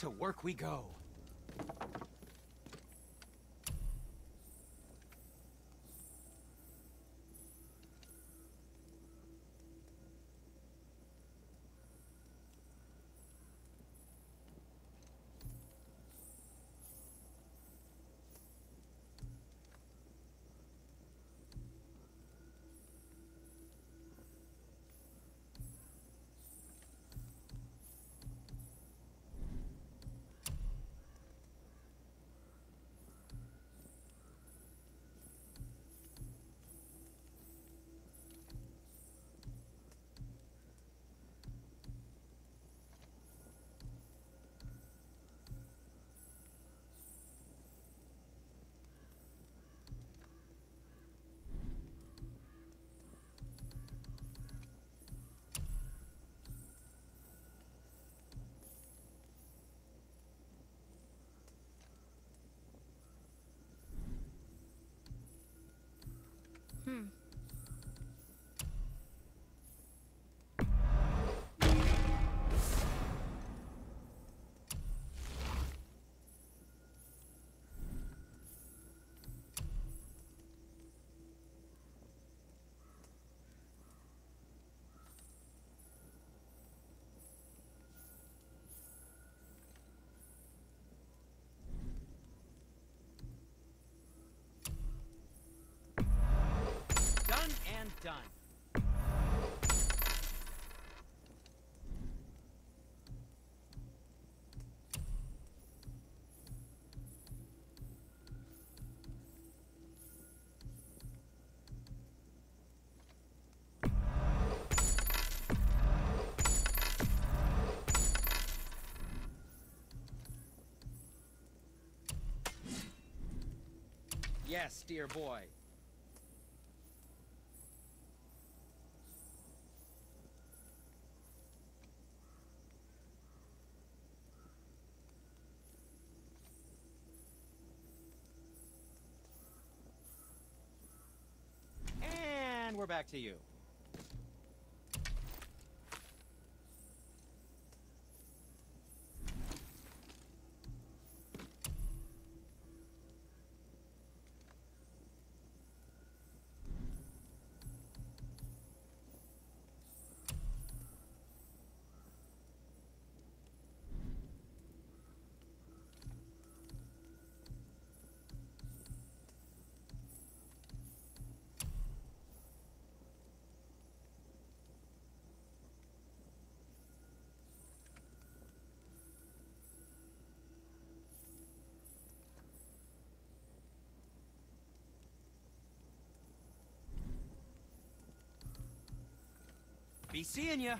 To work we go. Done. Yes, dear boy. We're back to you. Be seeing ya.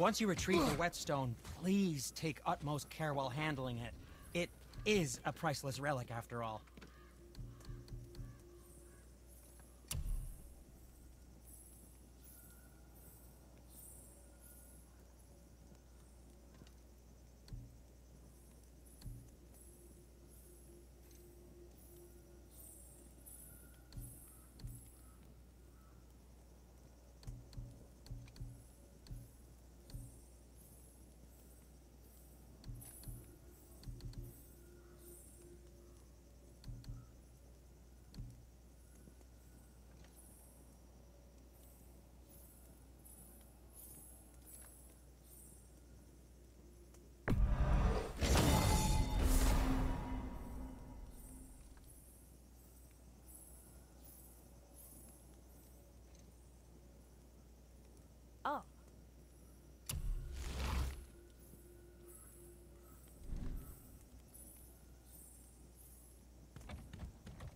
Once you retrieve the whetstone, please take utmost care while handling it. It is a priceless relic after all.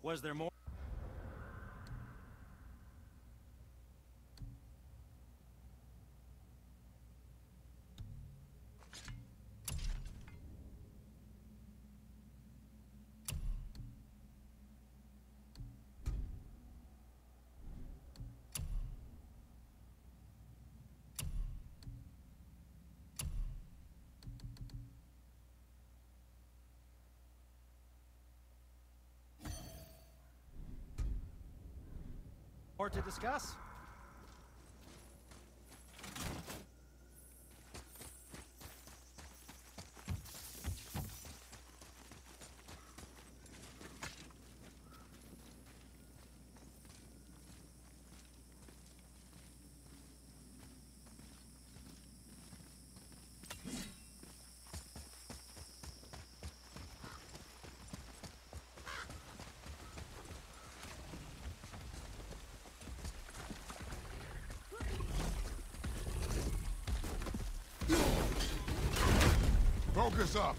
Was there more? More to discuss? Focus up!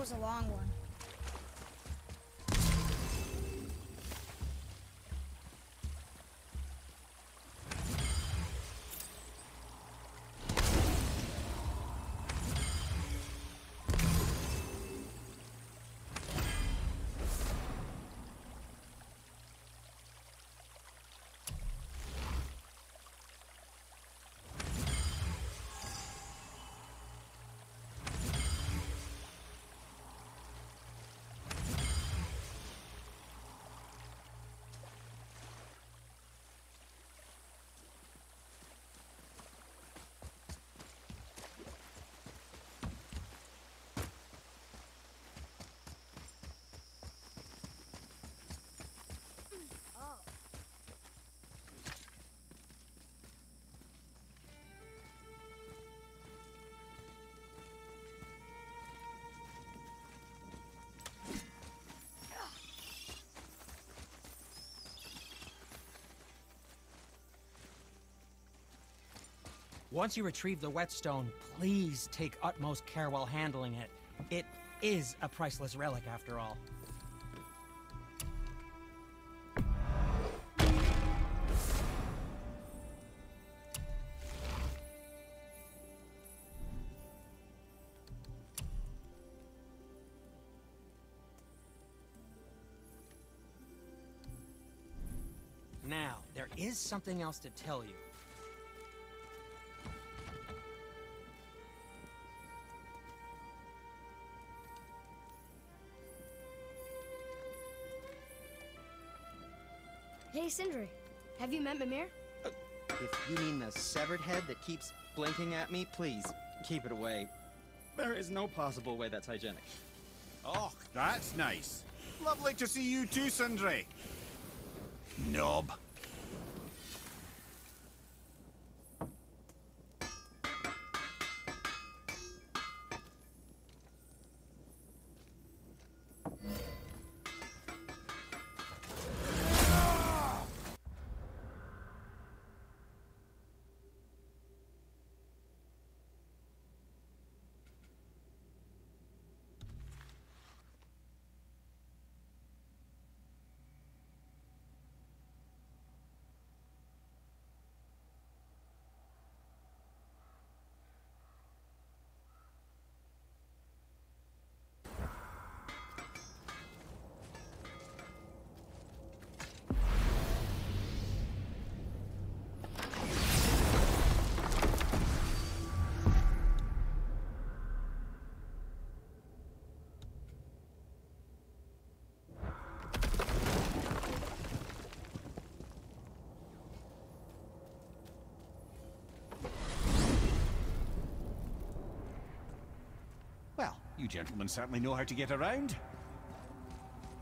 was a long one. Once you retrieve the whetstone, please take utmost care while handling it. It is a priceless relic, after all. Now, there is something else to tell you. Hey, Sindri, have you met Mimir? If you mean the severed head that keeps blinking at me, please, keep it away. There is no possible way that's hygienic. Oh, that's nice. Lovely to see you too, Sindri. Nob. You gentlemen certainly know how to get around.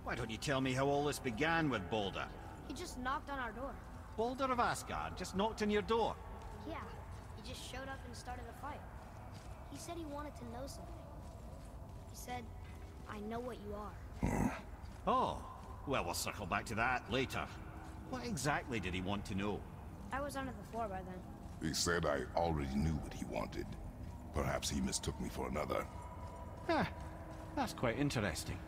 Why don't you tell me how all this began with Baldur? He just knocked on our door. Baldur of Asgard just knocked on your door? Yeah, he just showed up and started a fight. He said he wanted to know something. He said, I know what you are. Oh, well, we'll circle back to that later. What exactly did he want to know? I was under the floor by then. He said I already knew what he wanted. Perhaps he mistook me for another. Ah, that's quite interesting.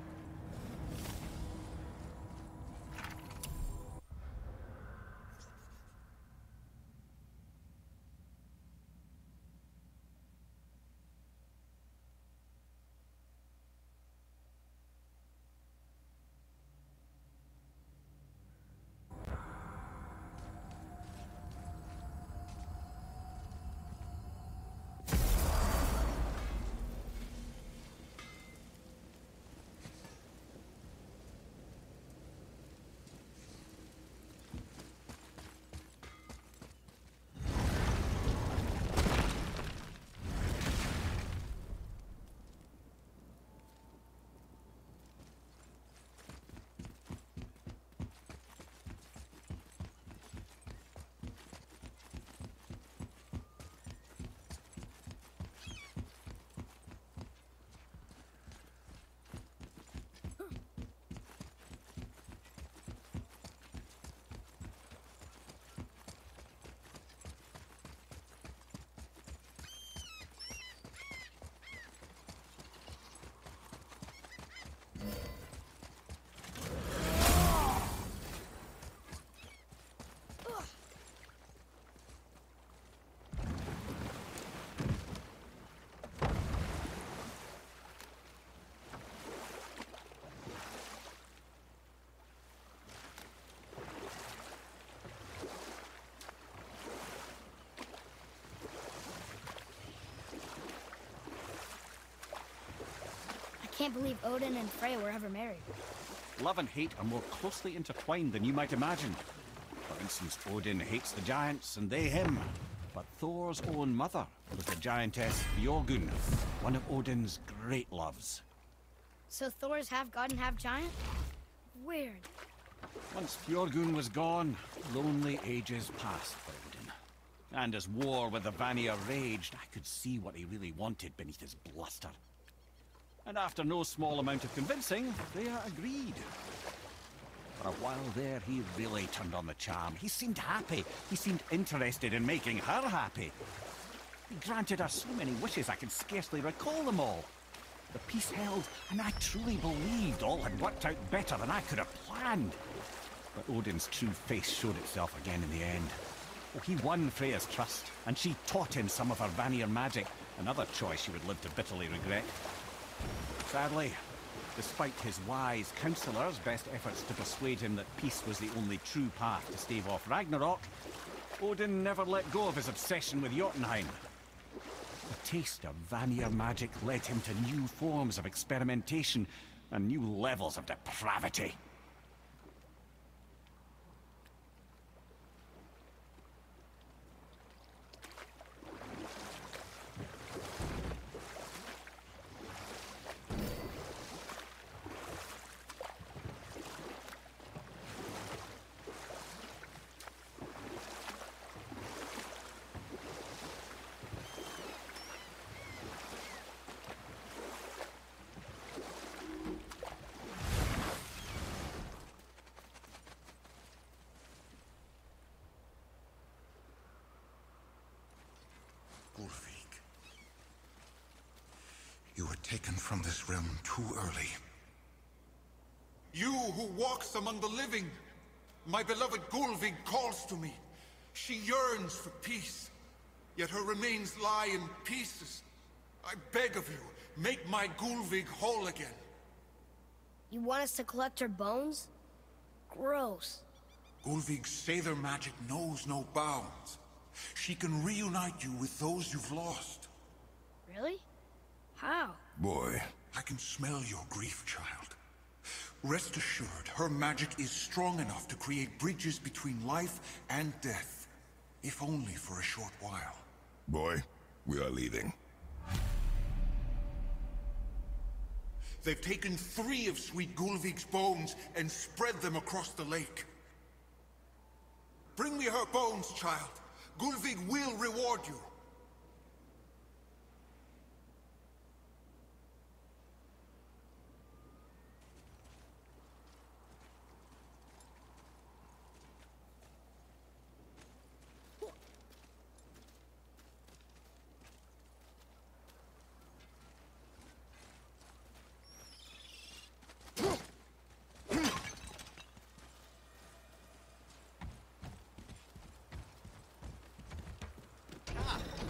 can't believe Odin and Freya were ever married. Love and hate are more closely intertwined than you might imagine. For instance, Odin hates the giants and they him. But Thor's own mother was the giantess Fjörgün, one of Odin's great loves. So Thor's half god and half giant? Weird. Once Fjörgün was gone, lonely ages passed for Odin. And as war with the Vanir raged, I could see what he really wanted beneath his bluster. And after no small amount of convincing, Freya agreed. For a while there, he really turned on the charm. He seemed happy. He seemed interested in making her happy. He granted her so many wishes I can scarcely recall them all. The peace held, and I truly believed all had worked out better than I could have planned. But Odin's true face showed itself again in the end. Well, he won Freya's trust, and she taught him some of her Vanir magic, another choice she would live to bitterly regret. Sadly, despite his wise counselors' best efforts to persuade him that peace was the only true path to stave off Ragnarok, Odin never let go of his obsession with Jotunheim. A taste of Vanir magic led him to new forms of experimentation and new levels of depravity. You were taken from this realm too early. You who walks among the living, my beloved Gullveig calls to me. She yearns for peace, yet her remains lie in pieces. I beg of you, make my Gullveig whole again. You want us to collect her bones? Gross. Gullveig's Sather magic knows no bounds. She can reunite you with those you've lost. Really? How? Boy. I can smell your grief, child. Rest assured, her magic is strong enough to create bridges between life and death. If only for a short while. Boy, we are leaving. They've taken 3 of sweet Gullveig's bones and spread them across the lake. Bring me her bones, child. Gullveig will reward you.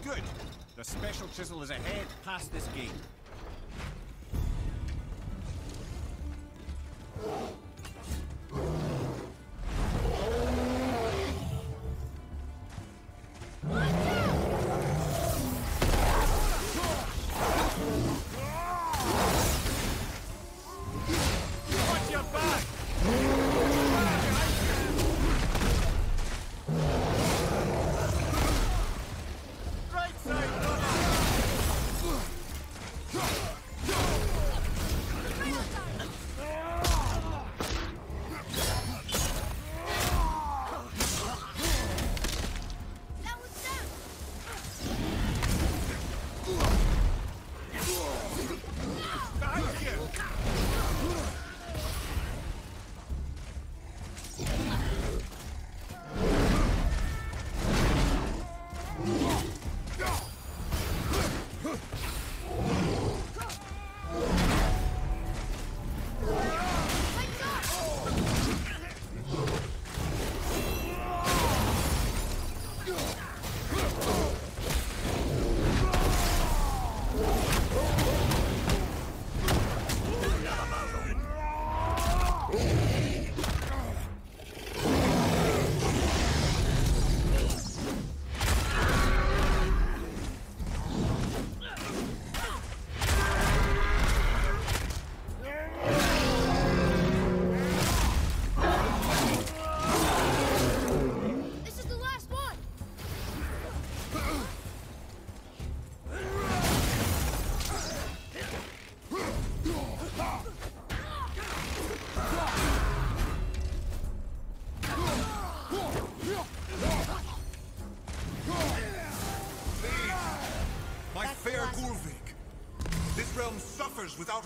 Good. The special chisel is ahead, past this gate. Go!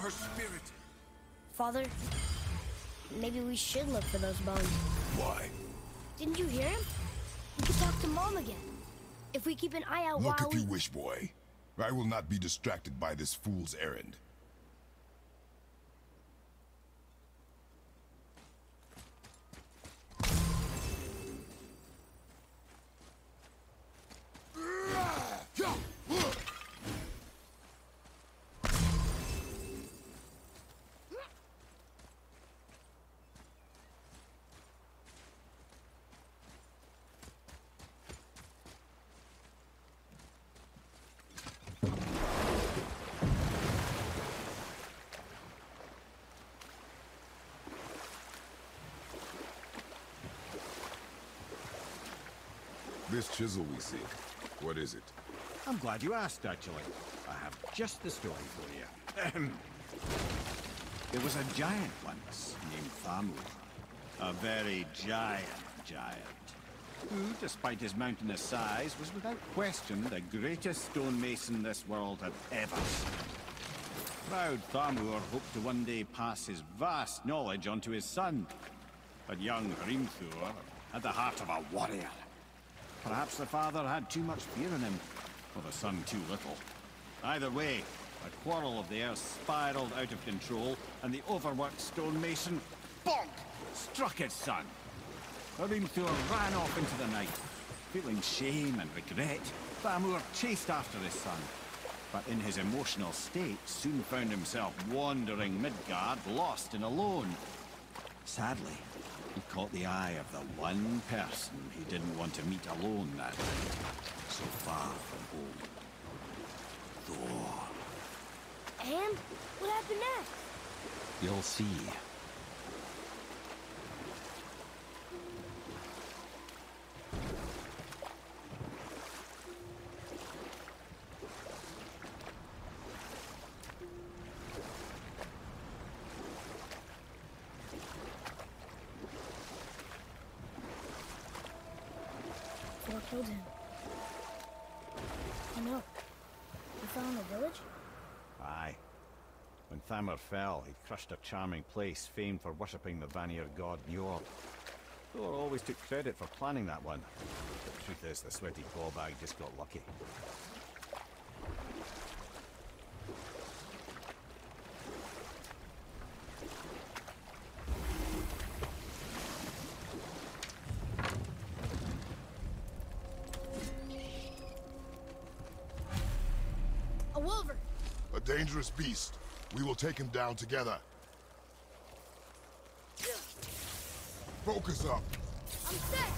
her spirit. Father, maybe we should look for those bones. Why? Didn't you hear him? We could talk to Mom again. If we keep an eye out while we... Look if you wish, boy. I will not be distracted by this fool's errand. This chisel we see, what is it? I'm glad you asked, actually. I have just the story for you. There was a giant once named Thamur. A very giant, who, despite his mountainous size, was without question the greatest stonemason this world had ever seen. Proud Thamur hoped to one day pass his vast knowledge on to his son. But young Hrimthur had the heart of a warrior. Perhaps the father had too much fear in him, or the son too little. Either way, a quarrel of the air spiraled out of control, and the overworked stonemason, bonk, struck his son. Hrimthur ran off into the night. Feeling shame and regret, Thamur chased after his son. But in his emotional state, soon found himself wandering Midgard, lost and alone. Sadly, he caught the eye of the one person he didn't want to meet alone that night, so far from home. Thor. And what happened next? You'll see. Killed him. I know. You fell in the village? Aye. When Thamur fell, he crushed a charming place famed for worshipping the Vanir god Njord. Thor always took credit for planning that one. The truth is, the sweaty Gullveig just got lucky. Dangerous beast. We will take him down together. Focus up. I'm set.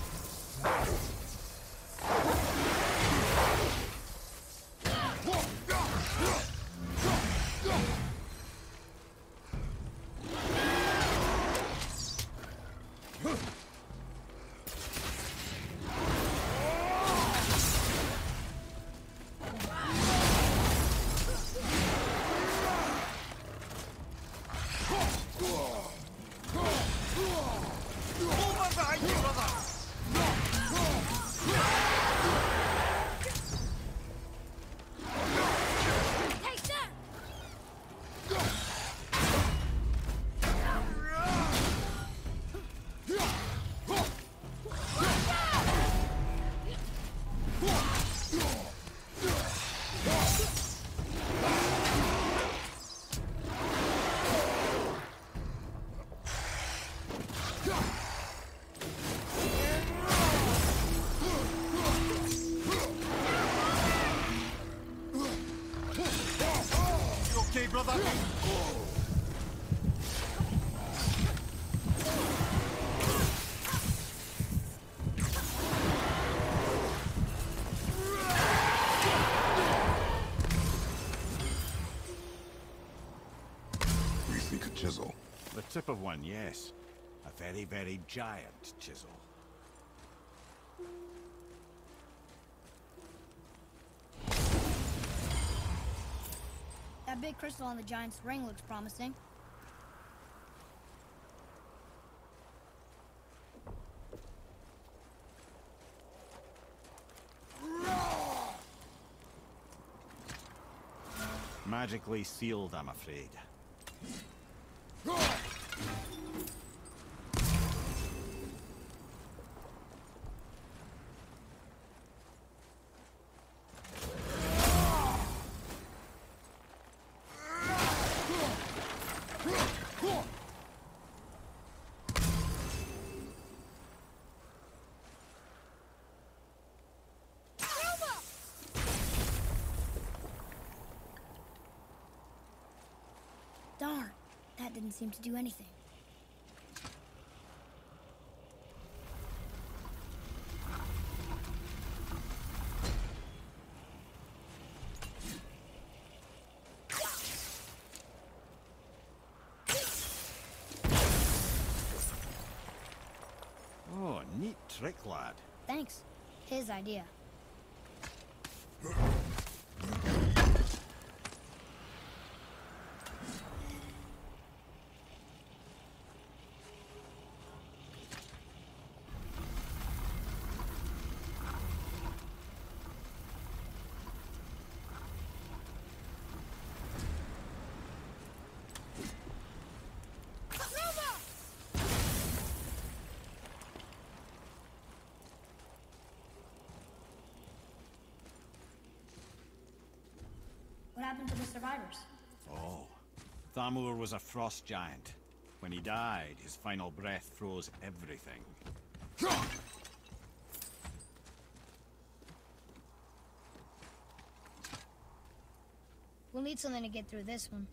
Tip of one, yes. A very giant chisel. That big crystal on the giant's ring looks promising. Magically sealed, I'm afraid. didn't seem to do anything. Oh, neat trick, lad. Thanks. His idea. What happened to the survivors? Oh, Thamur was a frost giant. When he died, his final breath froze everything. We'll need something to get through this one.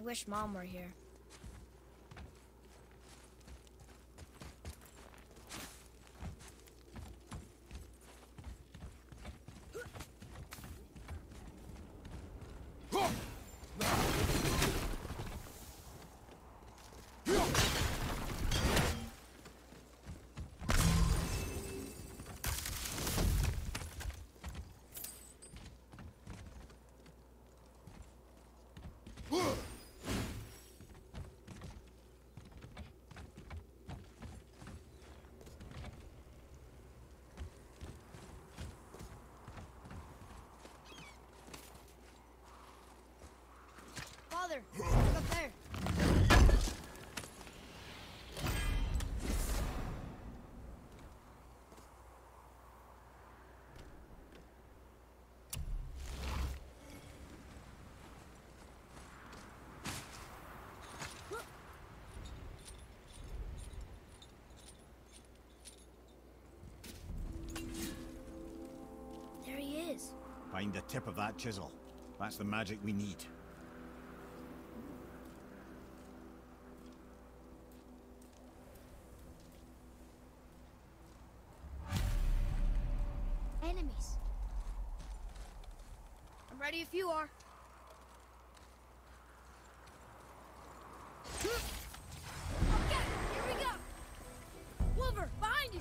I wish Mom were here. Father, look up there. There he is. Find the tip of that chisel. That's the magic we need. Ready if you are. Okay, here we go. Wolver, behind you.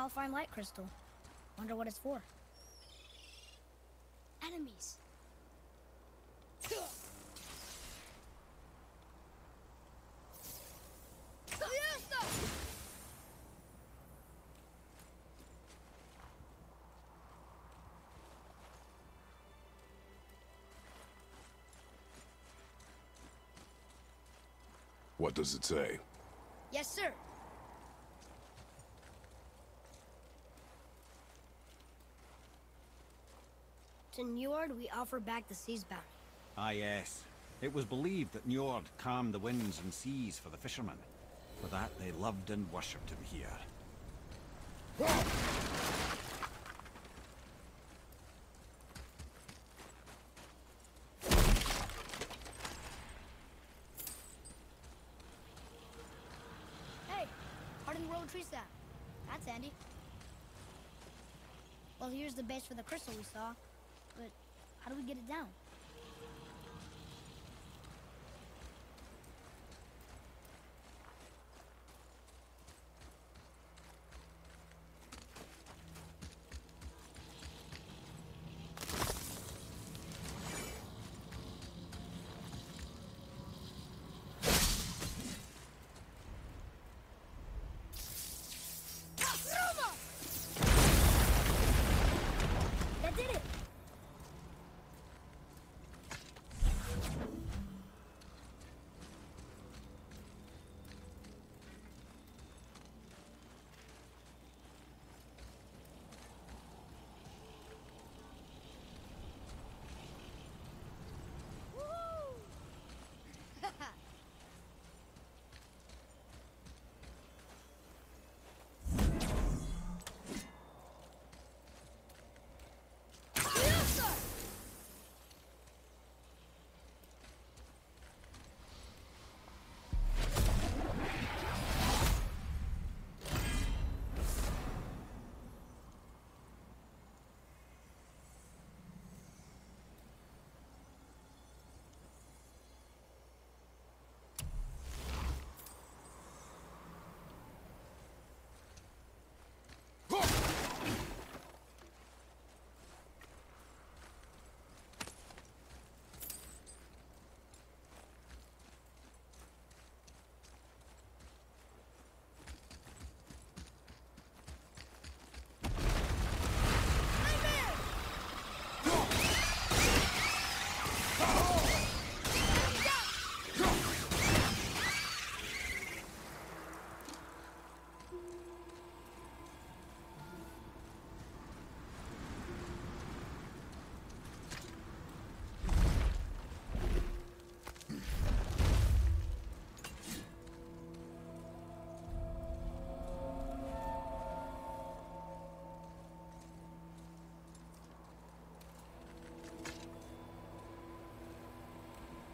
I'll find light crystal. Wonder what it's for. Enemies. What does it say? Yes, sir. To Njord, we offer back the sea's bounty. Ah, yes. It was believed that Njord calmed the winds and seas for the fishermen. For that, they loved and worshipped him here. Whoa! Well, here's the base for the crystal we saw, but how do we get it down?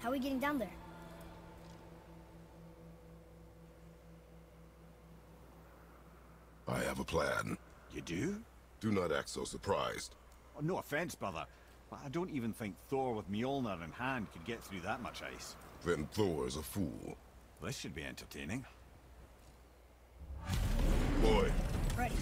How are we getting down there? I have a plan. You do? Do not act so surprised. Oh, no offense, brother, but I don't even think Thor with Mjolnir in hand could get through that much ice. Then Thor's a fool. This should be entertaining. Boy. Ready.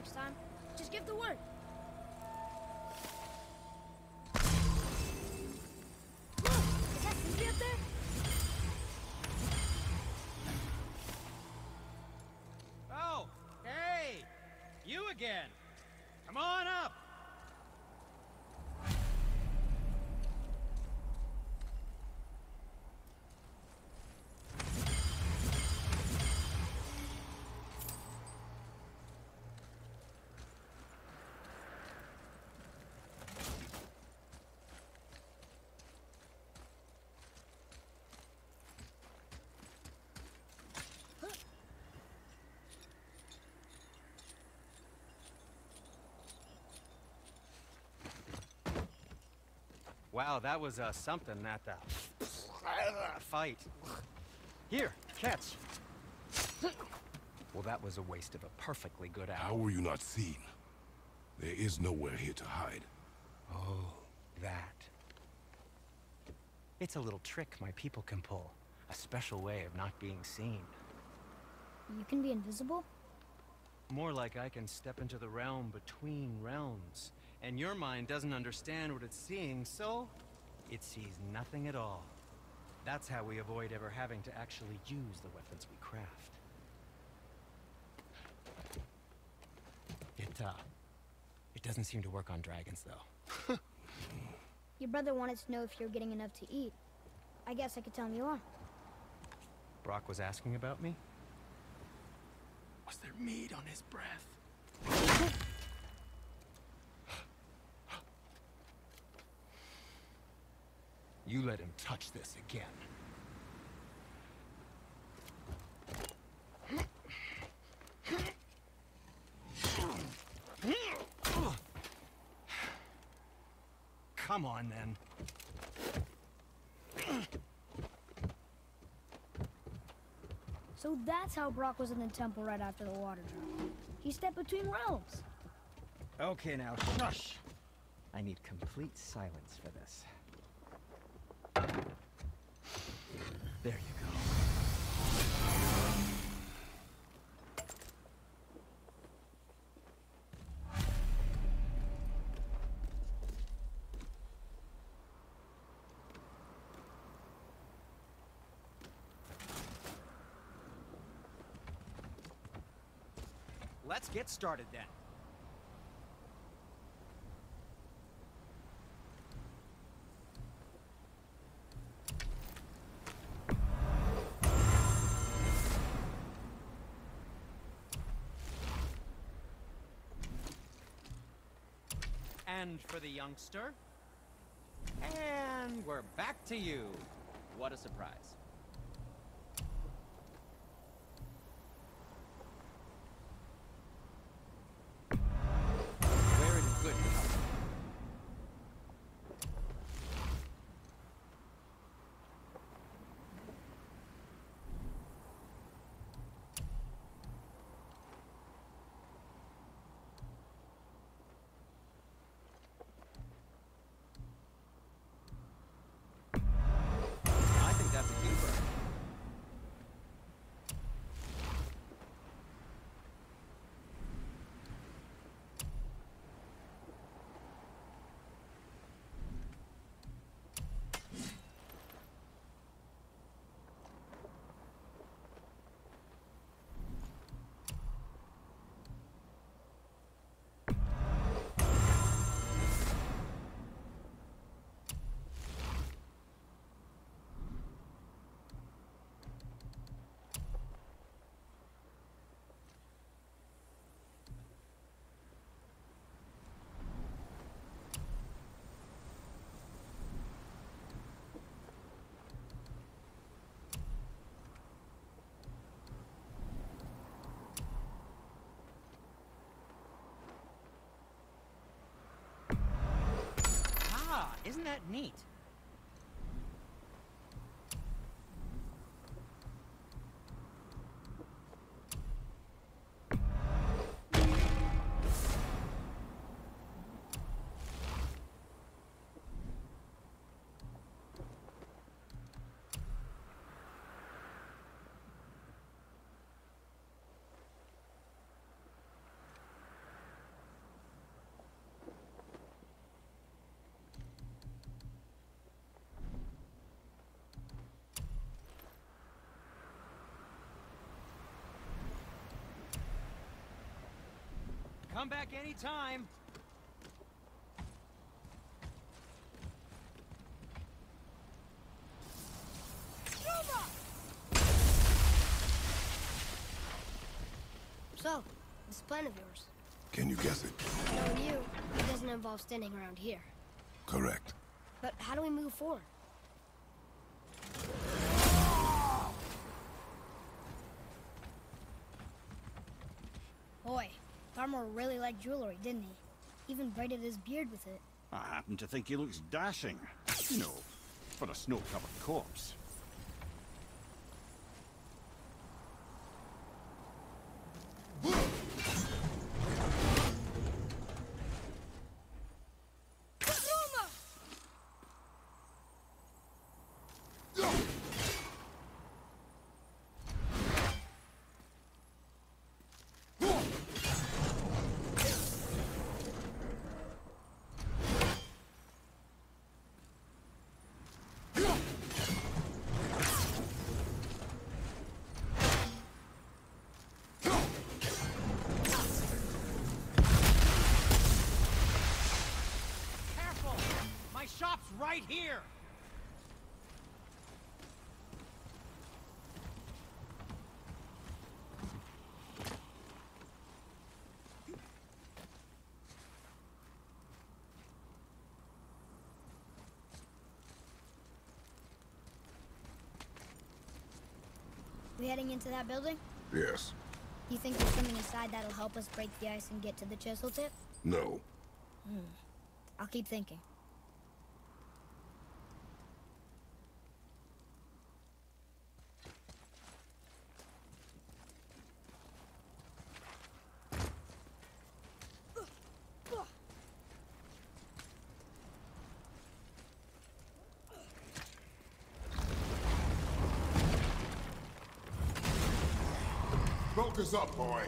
next time. Just give the word. Again. Come on up. Wow, that was something, that fight. Here, catch. Well, that was a waste of a perfectly good hour. How were you not seen? There is nowhere here to hide. Oh, that. It's a little trick my people can pull. A special way of not being seen. You can be invisible? More like I can step into the realm between realms. And your mind doesn't understand what it's seeing, so it sees nothing at all. That's how we avoid ever having to actually use the weapons we craft. It doesn't seem to work on dragons, though. Your brother wanted to know if you're getting enough to eat. I guess I could tell him you are. Brok was asking about me? Was there meat on his breath? You let him touch this again. Come on, then. So that's how Brok was in the temple right after the water drop. He stepped between realms. Okay, now, shush. I need complete silence for this. There you go. Let's get started then. And for the youngster. And we're back to you. What a surprise. Where in goodness? Isn't that neat? Come back anytime. So, this plan of yours. Can you guess it? Knowing you, it doesn't involve standing around here. Correct. But how do we move forward? Boy, Thamur really liked jewelry, didn't he? Even braided his beard with it. I happen to think he looks dashing. You know, for a snow-covered corpse. Right here! We heading into that building? Yes. You think there's something inside that'll help us break the ice and get to the chisel tip? No. I'll keep thinking. Focus up, boy.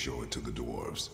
show it to the dwarves.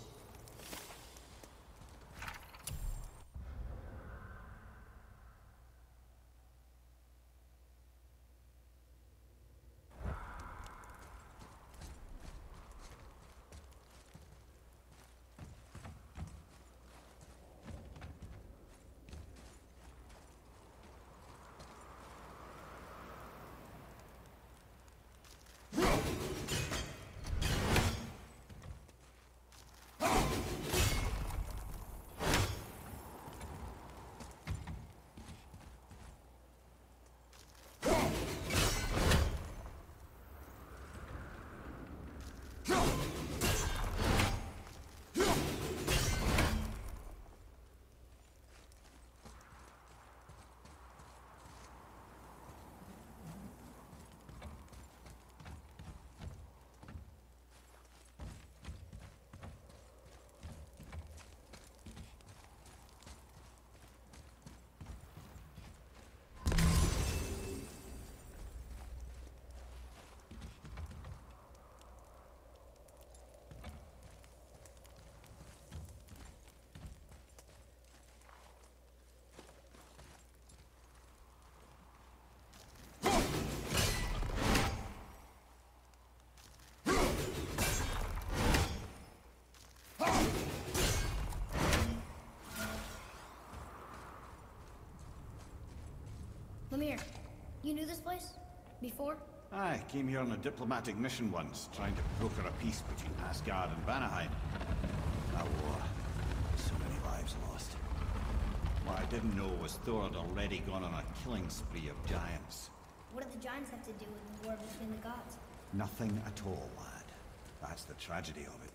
Mimir, you knew this place? Before? I came here on a diplomatic mission once, trying to broker a peace between Asgard and Vanaheim. That war. So many lives lost. What I didn't know was Thor had already gone on a killing spree of giants. What did the giants have to do with the war between the gods? Nothing at all, lad. That's the tragedy of it.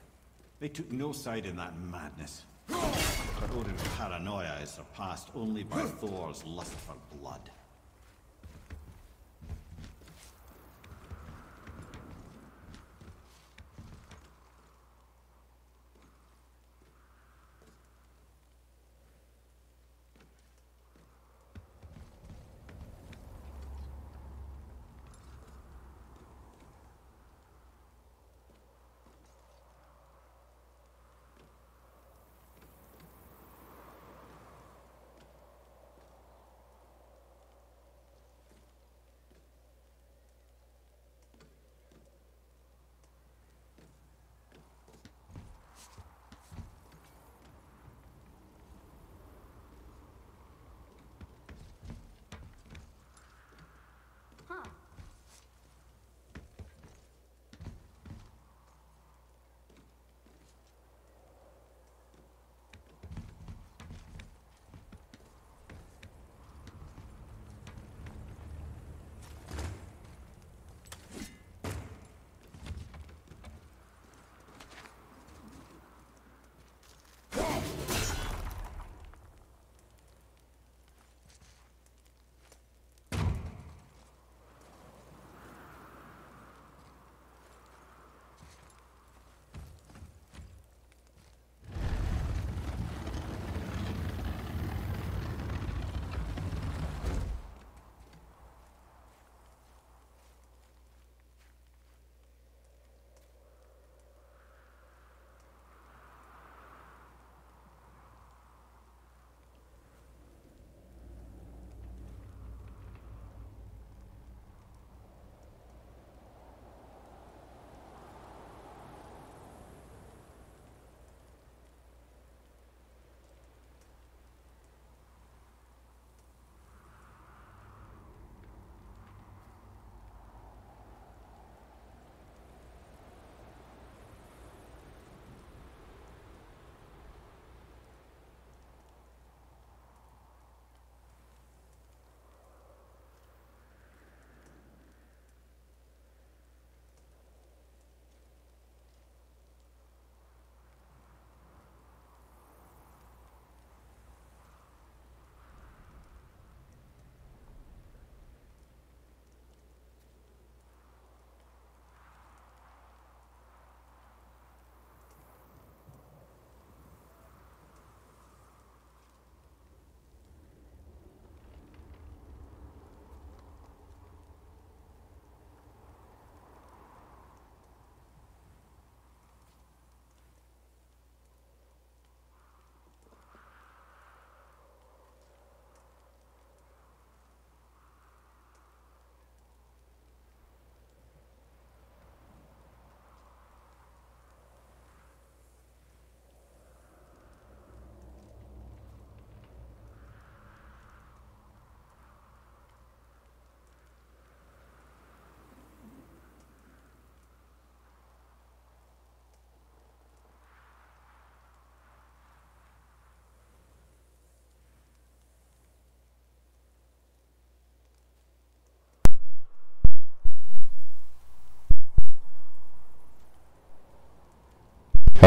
They took no side in that madness. But Odin's paranoia is surpassed only by Thor's lust for blood.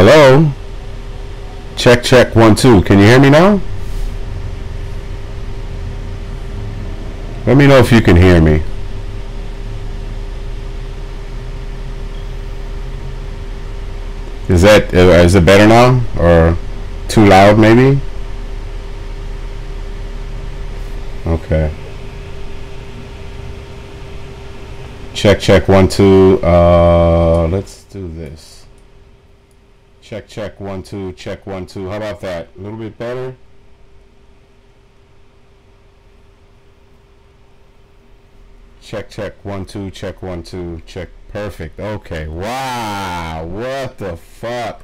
Hello? Check, check, 1, 2. Can you hear me now? Let me know if you can hear me. Is it better now? Or too loud maybe? Okay. Check, check, 1, 2. Let's do this. Check, check, 1, 2. Check, 1, 2. How about that? A little bit better? Check, check, 1, 2. Check, 1, 2. Check. Perfect. Okay. Wow. What the fuck?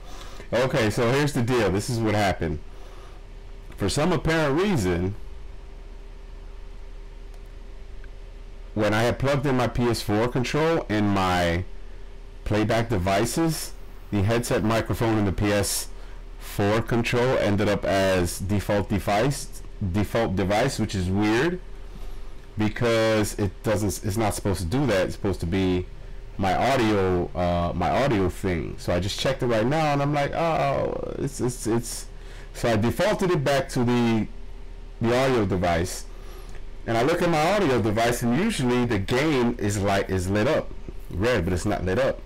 Okay, so here's the deal. This is what happened. For some apparent reason, when I had plugged in my PS4 control and my playback devices, the headset microphone and the PS4 control ended up as default device, which is weird because it's not supposed to do that. It's supposed to be my audio thing. So I just checked it right now and I'm like, oh, it's. So I defaulted it back to the audio device. And I look at my audio device, and usually the game is lit up red, but it's not lit up.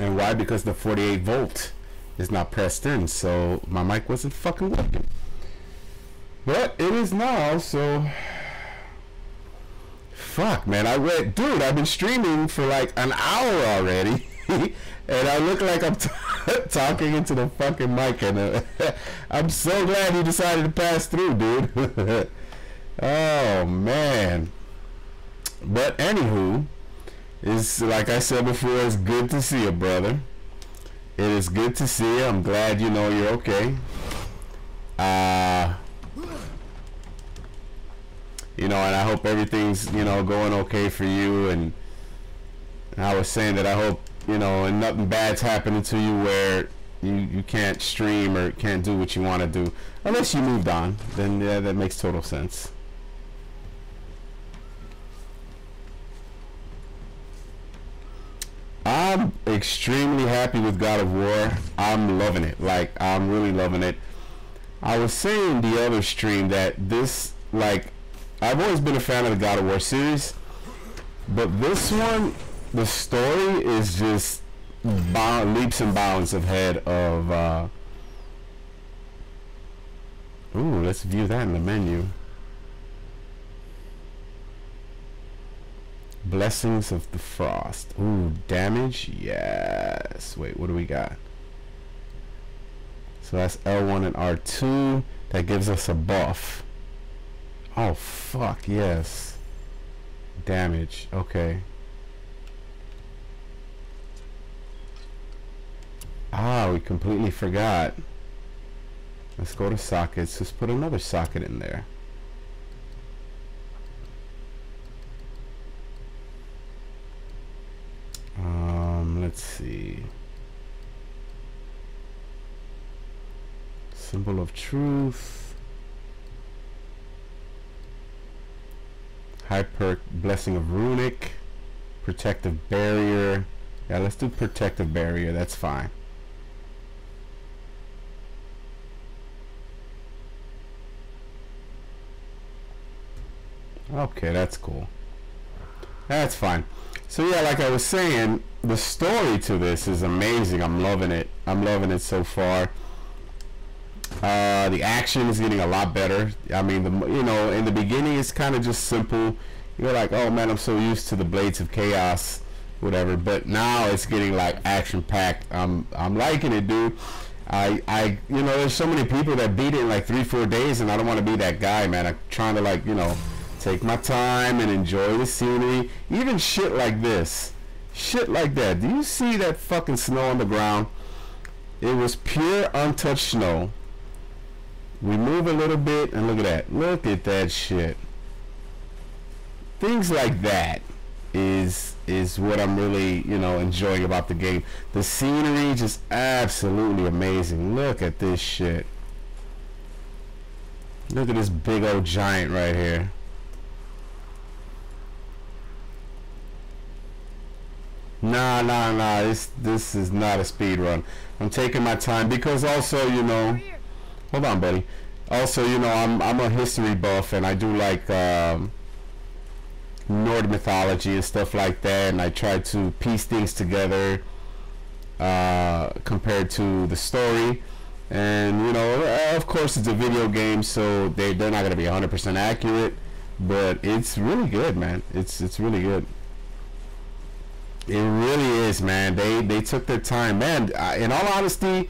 And why? Because the 48 volt is not pressed in, so my mic wasn't fucking working. But it is now, so fuck, man. Dude, I've been streaming for like an hour already, and I look like I'm talking into the fucking mic. And I'm so glad you decided to pass through, dude. Oh man, but anywho, it's like I said before, it's good to see you, brother. It is good to see you. I'm glad you know you're okay. You know, and I hope everything's, you know, going okay for you. And I was saying that I hope, you know, and nothing bad's happening to you where you can't stream or can't do what you want to do, unless you moved on. Then yeah, that makes total sense. I'm extremely happy with God of War. I'm loving it. Like, I'm really loving it. I was saying the other stream that this, like, I've always been a fan of the God of War series, but this one, the story is just leaps and bounds ahead of. Ooh, let's view that in the menu. Blessings of the Frost. Ooh, damage. Yes. Wait, what do we got? So that's L1 and R2. That gives us a buff. Oh, fuck, yes. Damage. Okay. Ah, we completely forgot. Let's go to sockets. Let's put another socket in there. Let's see. Symbol of Truth. High perk, Blessing of Runic. Protective Barrier. Yeah, let's do Protective Barrier. That's fine. Okay, that's cool. That's fine. So yeah, like I was saying, the story to this is amazing. I'm loving it. I'm loving it so far. The action is getting a lot better. I mean, you know, in the beginning, it's kind of just simple. You're like, oh man, I'm so used to the Blades of Chaos, whatever. But now it's getting like action-packed. I'm liking it, dude. You know, there's so many people that beat it in like 3-4 days, and I don't want to be that guy, man. I'm trying to, like, you know, take my time and enjoy the scenery. Even shit like this. Shit like that. Do you see that fucking snow on the ground? It was pure untouched snow. We move a little bit and look at that. Look at that shit. Things like that is what I'm really, you know, enjoying about the game. The scenery just absolutely amazing. Look at this shit. Look at this big old giant right here. Nah. This is not a speed run. I'm taking my time because also, you know, hold on, buddy. Also, you know, I'm a history buff and I do like Nord mythology and stuff like that, and I try to piece things together compared to the story. And you know, of course, it's a video game, so they're not gonna be 100% accurate, but it's really good, man. It's really good. It really is, man. They took their time, man. In all honesty,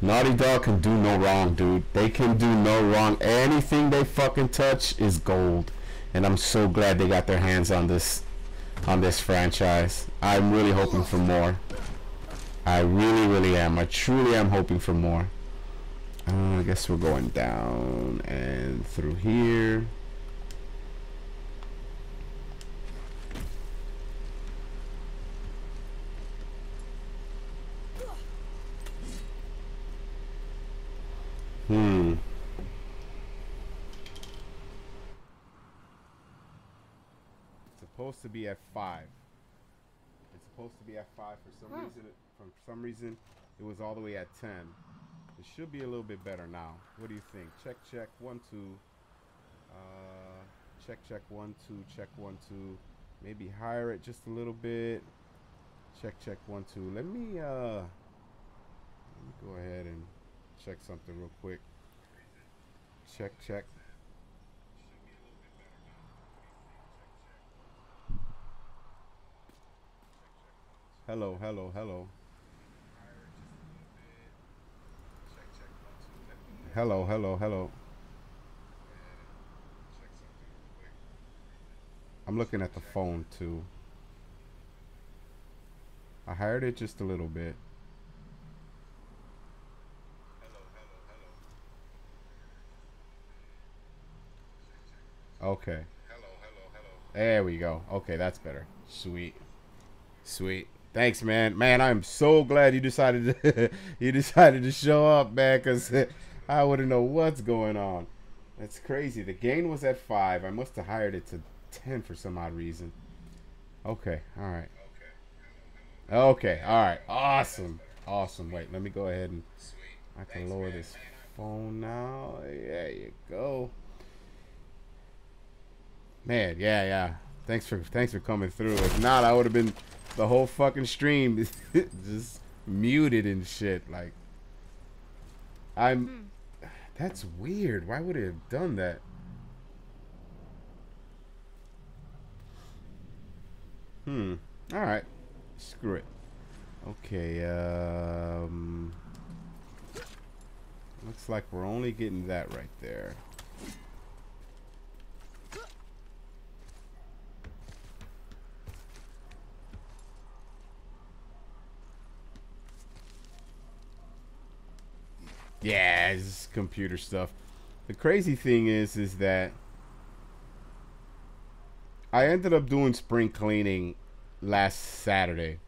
Naughty Dog can do no wrong, dude. They can do no wrong. Anything they fucking touch is gold, and I'm so glad they got their hands on this franchise. I'm really hoping for more. I really, really am. I truly am hoping for more. I guess we're going down and through here. It's supposed to be at 5. It's supposed to be at 5 for some reason. It was all the way at 10. It should be a little bit better now. What do you think? Check, check, 1, 2. Check, check, 1, 2. Check, 1, 2. Maybe higher it just a little bit. Check, check, 1, 2. Let me go ahead and check something real quick. Check, check. Hello, hello, hello. Hello, hello, hello. I'm looking at the phone too. I hired it just a little bit. Okay. Hello, hello, hello. There we go. Okay, that's better. Sweet. Sweet. Thanks, man. Man, I'm so glad you decided to show up, man, cuz I wouldn't know what's going on. That's crazy. The gain was at 5. I must have hired it to 10 for some odd reason. Okay. All right. Okay. All right. Awesome. Awesome. Wait, let me go ahead and I can lower this phone now. There you go. Man, yeah. Thanks for coming through. If not, I would have been the whole fucking stream just muted and shit. Like, that's weird. Why would it have done that? All right. Screw it. Okay. Looks like we're only getting that right there. Yeah, it's computer stuff. The crazy thing is that I ended up doing spring cleaning last Saturday,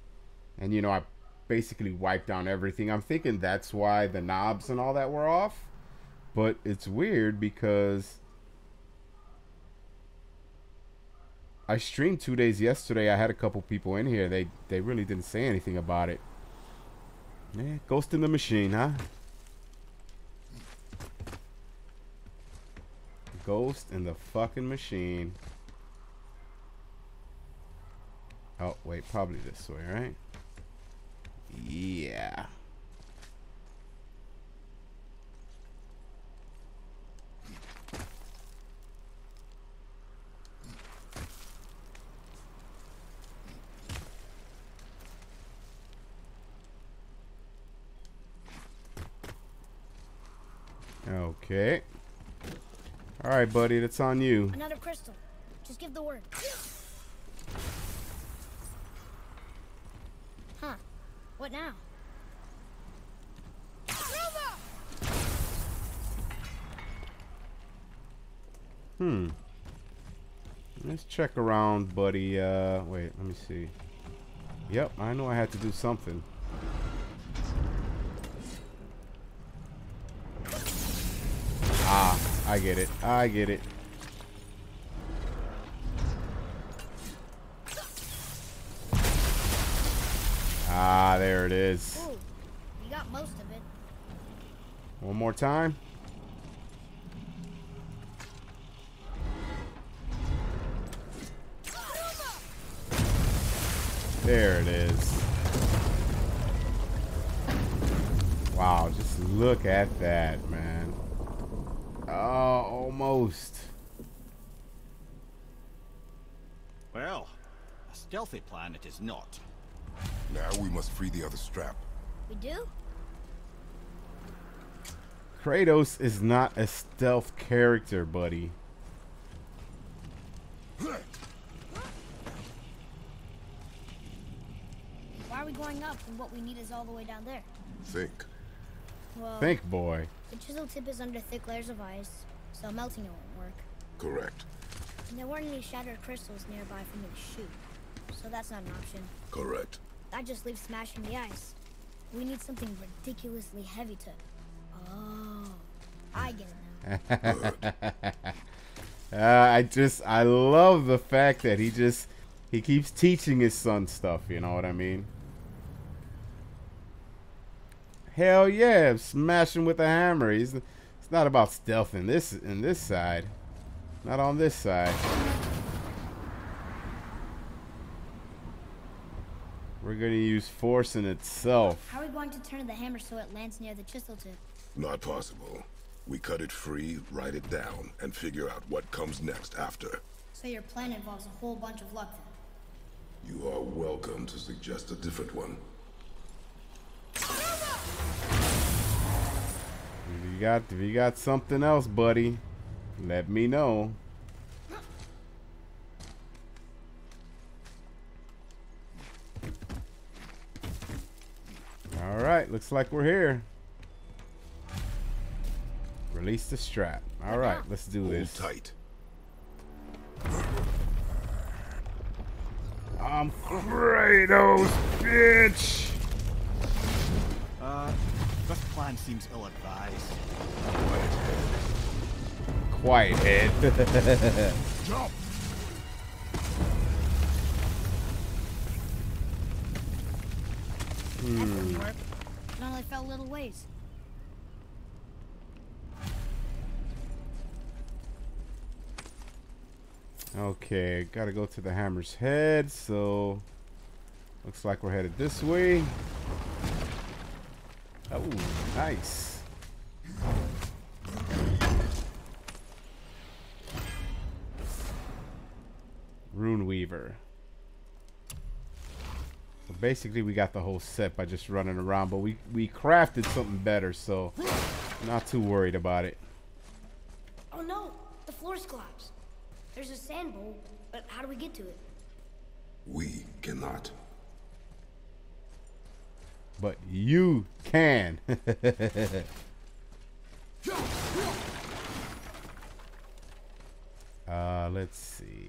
and you know, I basically wiped down everything. I'm thinking that's why the knobs and all that were off, but it's weird because I streamed 2 days yesterday. I had a couple people in here. They really didn't say anything about it. Yeah, ghost in the machine, huh? Ghost in the fucking machine. Oh, wait, probably this way, right? Yeah. Okay. All right, buddy, that's on you. Another crystal. Just give the word. Huh. What now? Let's check around, buddy. Wait, let me see. Yep, I know I had to do something. I get it. I get it. Ah, there it is. Ooh, you got most of it. One more time. There it is. Wow, just look at that, man. Oh, almost. Well, a stealthy plan it is not. Now we must free the other strap. We do? Kratos is not a stealth character, buddy. Why are we going up when what we need is all the way down there? Think. Well, think, boy. The chisel tip is under thick layers of ice, so melting it won't work. Correct. And there weren't any shattered crystals nearby for me to shoot, so that's not an option. Correct. That just leaves smashing the ice. We need something ridiculously heavy to... Oh, I get it now. I love the fact that he keeps teaching his son stuff, you know what I mean? Hell yeah, smashing with a hammer. It's not about stealth in this side. Not on this side. We're gonna use force in itself. How are we going to turn the hammer so it lands near the chisel tip? Not possible. We cut it free, write it down, and figure out what comes next after. So your plan involves a whole bunch of luck then. You are welcome to suggest a different one. If you got something else, buddy, let me know. All right, looks like we're here. Release the strap. All right, let's do this. Hold tight. I'm Kratos, bitch. This plan seems ill-advised. Quiet head. Jump. It only fell a little ways. Okay, gotta go to the hammer's head, so looks like we're headed this way. Oh, nice. Rune Weaver. So basically we got the whole set by just running around, but we crafted something better, so not too worried about it. Oh no, the floor's collapsed. There's a sand bowl, but how do we get to it? We cannot. But you can. Let's see.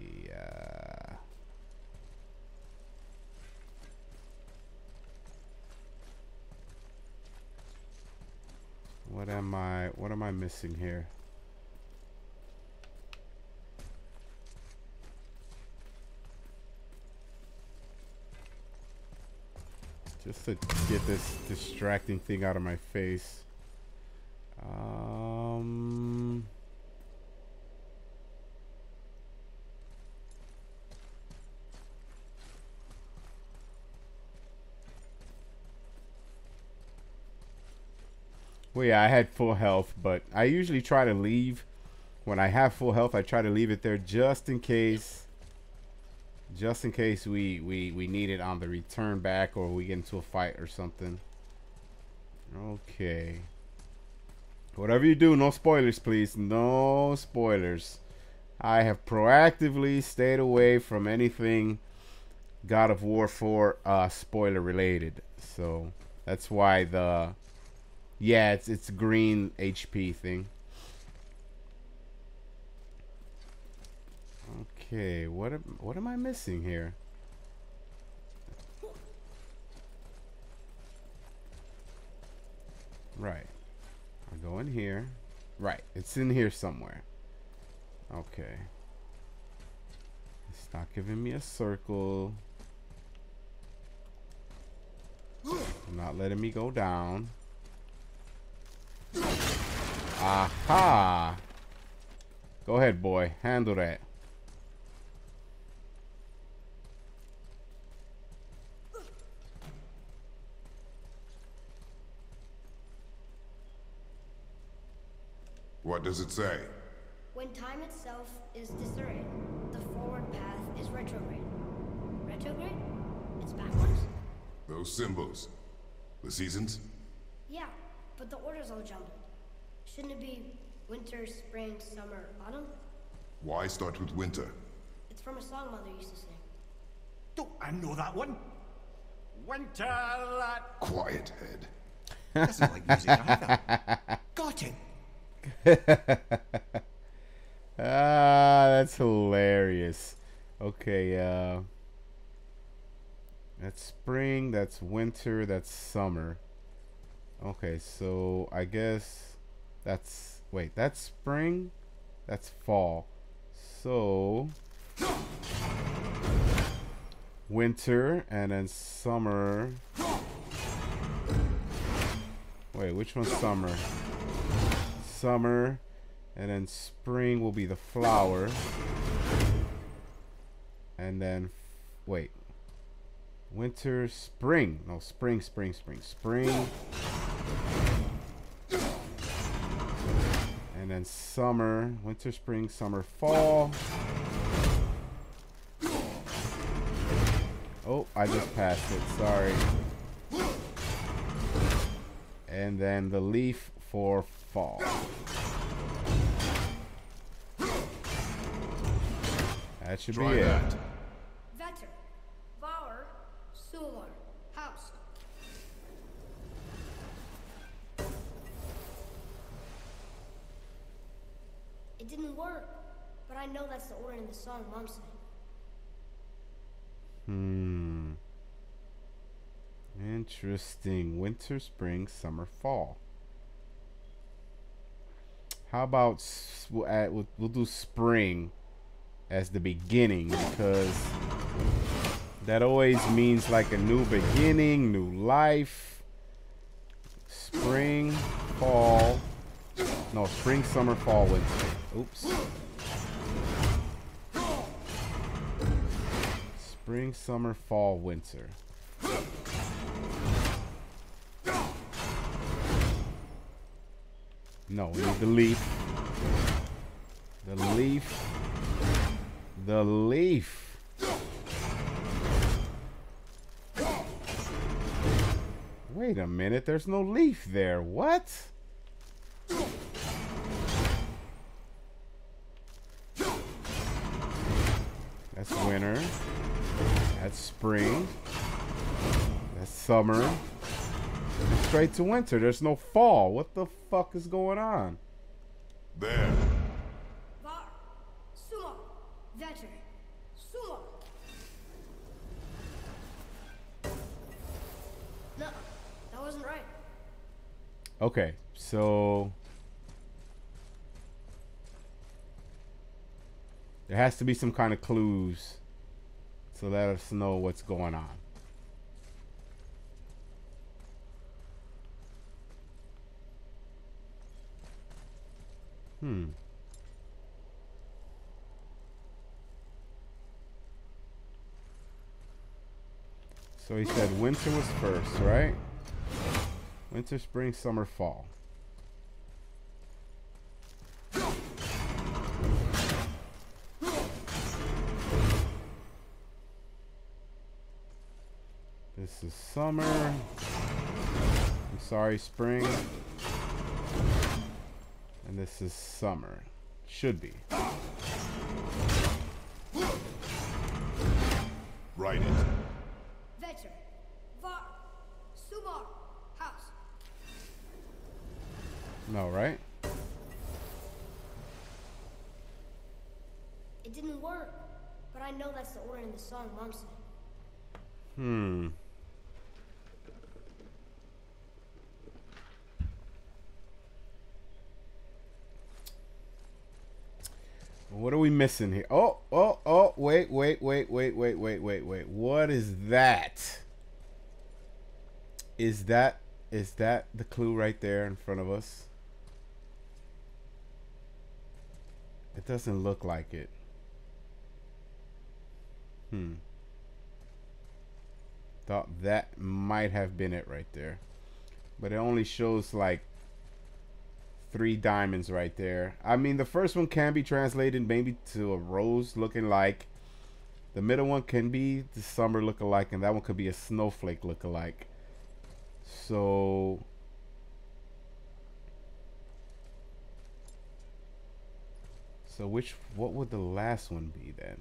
What am I missing here? Just to get this distracting thing out of my face. Well, yeah, I had full health, but I usually try to leave. When I have full health, I try to leave it there just in case. Just in case we need it on the return back, or we get into a fight or something. Okay. Whatever you do, no spoilers, please. No spoilers. I have proactively stayed away from anything God of War 4 spoiler related. So that's why the it's green HP thing. Okay, what am I missing here? Right. I go in here. Right, it's in here somewhere. Okay. It's not giving me a circle. Not letting me go down. Aha! Go ahead, boy. Handle that. What does it say? When time itself is discerning, the forward path is retrograde. Retrograde? It's backwards? Those symbols. The seasons? Yeah, but the order's all jumbled. Shouldn't it be winter, spring, summer, autumn? Why start with winter? It's from a song Mother used to sing. Don't I know that one? Winter lot. Quiet head. That's not like music either. Got it. That's hilarious. Okay, that's spring, that's winter, that's summer. Okay, so I guess that's, wait, that's spring, that's fall. So winter and then summer. Wait, which one's summer? Summer, and then spring will be the flower, and then wait, winter, spring, no, spring, and then summer, winter, spring, summer, fall. Oh, I just passed it, sorry. And then the leaf for fall. That should be it. Vetter, Bauer, Sular, House. It didn't work, but I know that's the order in the song Mom sang. Interesting. Winter, spring, summer, fall. How about we'll do spring as the beginning, because that always means like a new beginning, new life. Spring, fall, no, spring, summer, fall, winter. Oops. Spring, summer, fall, winter. No, we need the leaf. The leaf. The leaf. Wait a minute, there's no leaf there. What? That's winter. That's spring. That's summer. Straight to winter. There's no fall. What the fuck is going on? There. Var, Sula, Vetter, Sula. No, that wasn't right. Okay, so there has to be some kind of clues to let us know what's going on. So he said winter was first, right? Winter, spring, summer, fall. This is summer. I'm sorry, spring. And this is summer. Should be. Write it. Vetter, Var, Subar, House. No, right? It didn't work, but I know that's the order in the song Mom sang. What are we missing here? Oh, wait. What is that? Is that the clue right there in front of us? It doesn't look like it. Thought that might have been it right there, but it only shows like 3 diamonds right there. I mean, the first one can be translated maybe to a rose looking like, the middle one can be the summer lookalike, and that one could be a snowflake lookalike. So what would the last one be then?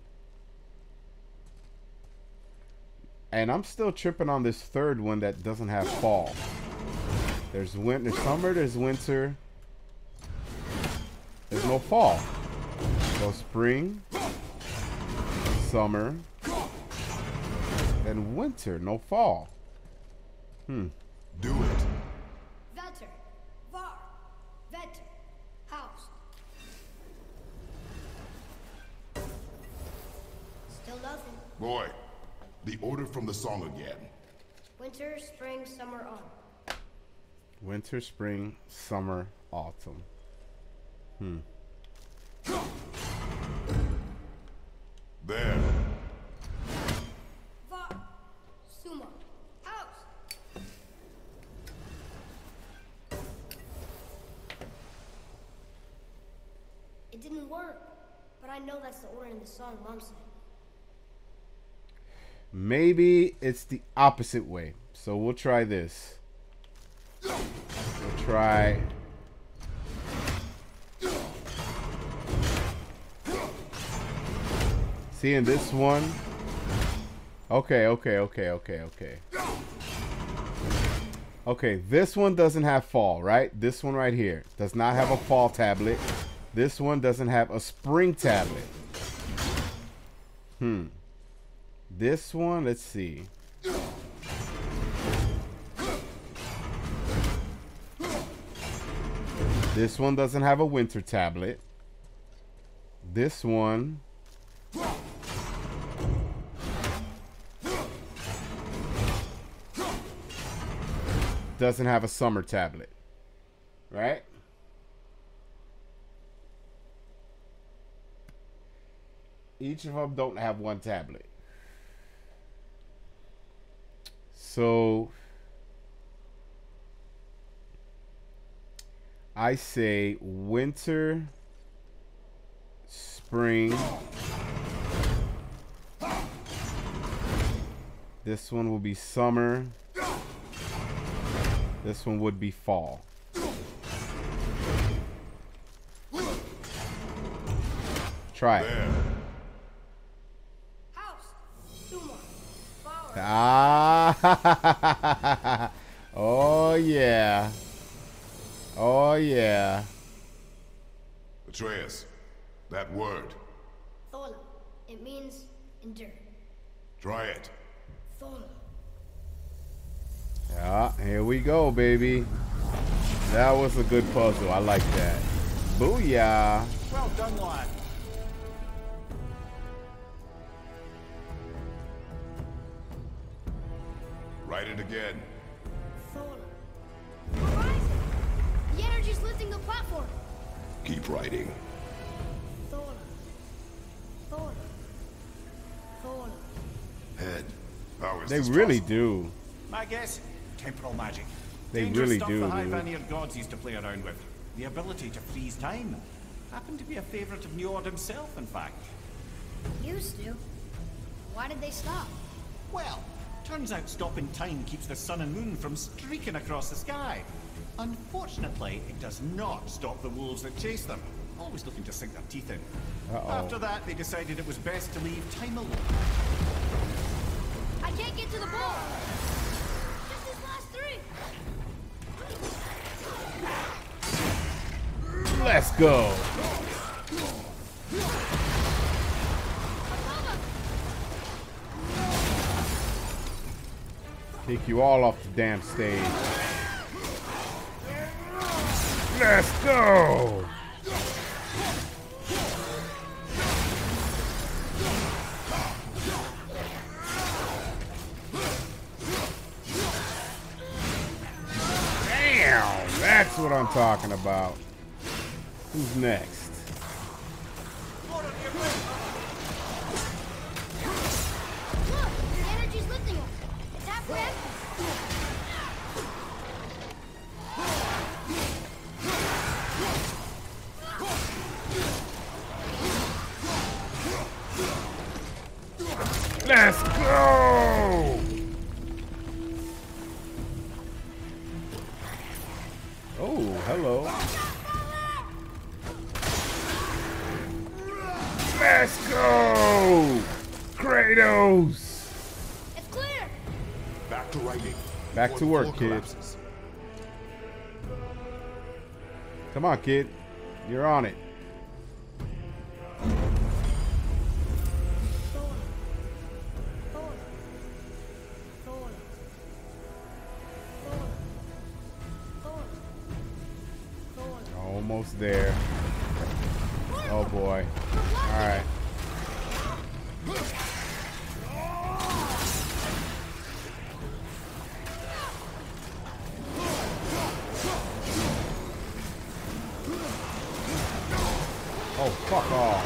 And I'm still tripping on this third one that doesn't have fall. There's winter, there's summer, there's winter. There's no fall. So spring, summer, and winter, no fall. Do it. Vetter, var, vetter, house. Still nothing. Boy, the order from the song again. Winter, spring, summer, autumn. Winter, spring, summer, autumn. There. Var, summer, house. It didn't work, but I know that's the order in the song Mom said. Maybe it's the opposite way. So we'll try this. We'll try. See, in this one. Okay. Okay, this one doesn't have fall, right? This one right here does not have a fall tablet. This one doesn't have a spring tablet. This one, let's see. This one doesn't have a winter tablet. This one. Doesn't have a summer tablet. Right? Each of them don't have one tablet. So I say winter, spring. This one will be summer. This one would be fall. Try it. Ah, oh yeah, oh yeah. Atreus, that word. Thola, it means endure. Try it. Thola. Ah, here we go, baby. That was a good puzzle. I like that. Booyah! Well done, lad. Write it again. Thola. The energy's lifting the platform. Keep writing. Thola. Thola. Thola. Head. How is this really possible? Do. My guess, temporal magic. They really do. The high Vanir gods used to play around with. The ability to freeze time. Happened to be a favorite of Njord himself, in fact. Used to. Why did they stop? Well. Turns out stopping time keeps the sun and moon from streaking across the sky. Unfortunately, it does not stop the wolves that chase them, always looking to sink their teeth in. After that, they decided it was best to leave time alone. I can't get to the ball! Just his last 3! Let's go! Take you all off the damn stage. Let's go! That's what I'm talking about. Who's next? Let's go! Oh, hello. Let's go! Kratos! It's clear! Back to writing. Back to work, kid. Come on, kid. You're on it. There. Oh boy. Alright. Oh, fuck off.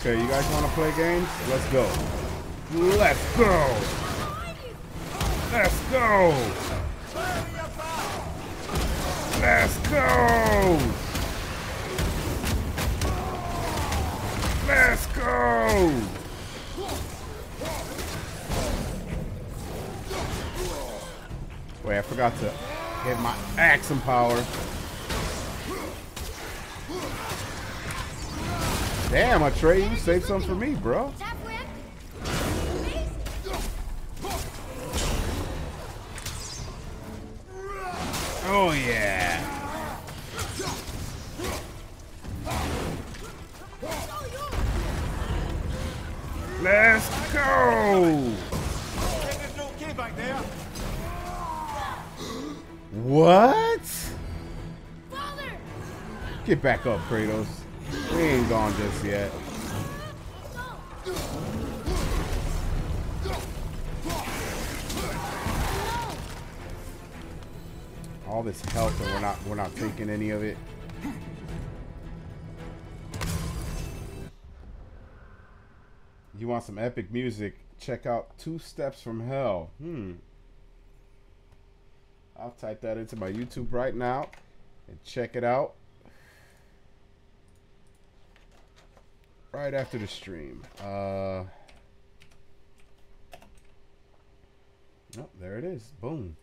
Okay, you guys want to play games? Let's go. Let's go. Let's go. Let's go! Let's go! Wait, I forgot to hit my action power. Damn, Atreus, you saved some for me, bro. Oh, yeah. Let's go! What? Get back up, Kratos. We ain't gone just yet. All this health, and we're not taking any of it. You want some epic music? Check out Two Steps from Hell. I'll type that into my YouTube right now and check it out right after the stream. Oh, there it is. Boom.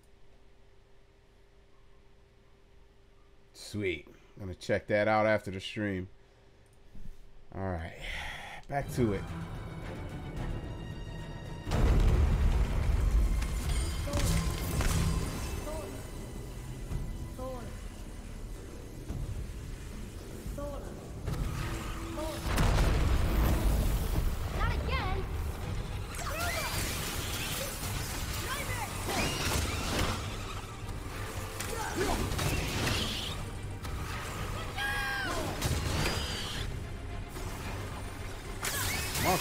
Sweet. I'm gonna check that out after the stream. All right, back to it.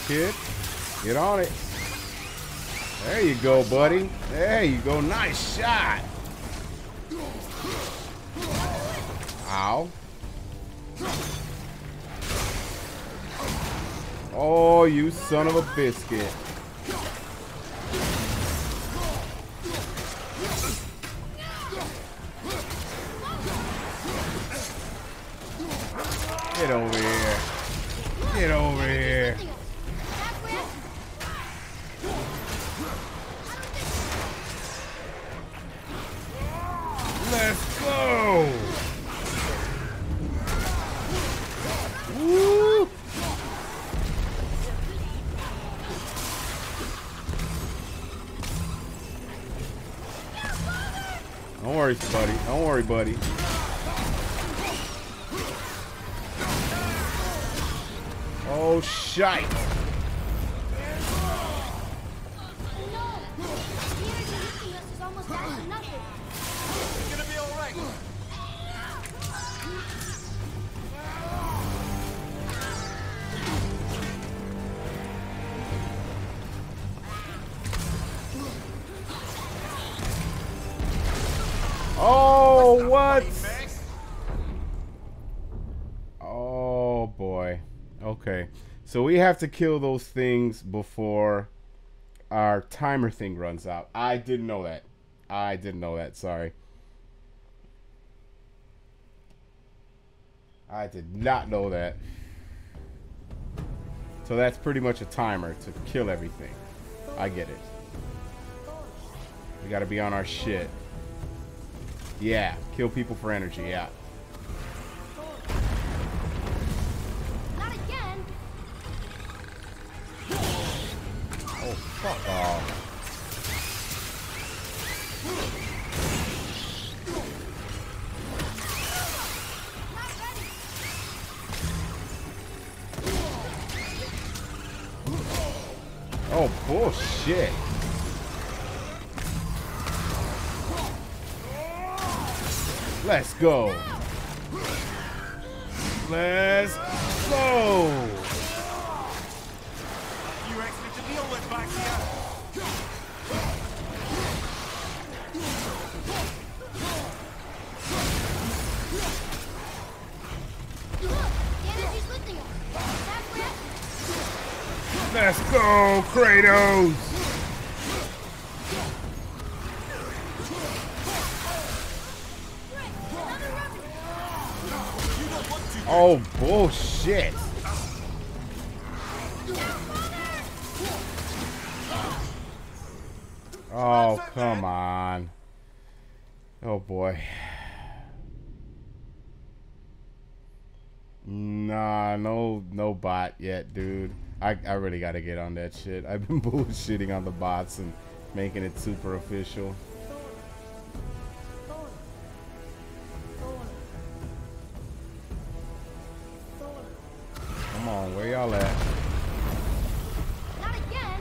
Kid, get on it. There you go, buddy. There you go. Nice shot. Ow. Oh, you son of a biscuit. Get over here. Get over here. Let's go! Woo! Don't worry, buddy. Don't worry, buddy. Oh, shite! What? Oh boy. Okay. So we have to kill those things before our timer thing runs out. I didn't know that. I didn't know that. Sorry. I did not know that. So that's pretty much a timer to kill everything. I get it. We gotta be on our shit. Yeah, kill people for energy, yeah. Not again. Oh, fuck off. Oh, bullshit. Let's go. Let's go. You expect to deal with back here. Let's go, Kratos. Oh, bullshit. Oh, come on. Oh, boy. Nah, no bot yet, dude. I really got to get on that shit. I've been bullshitting on the bots and making it super official. Where y'all at? Not again.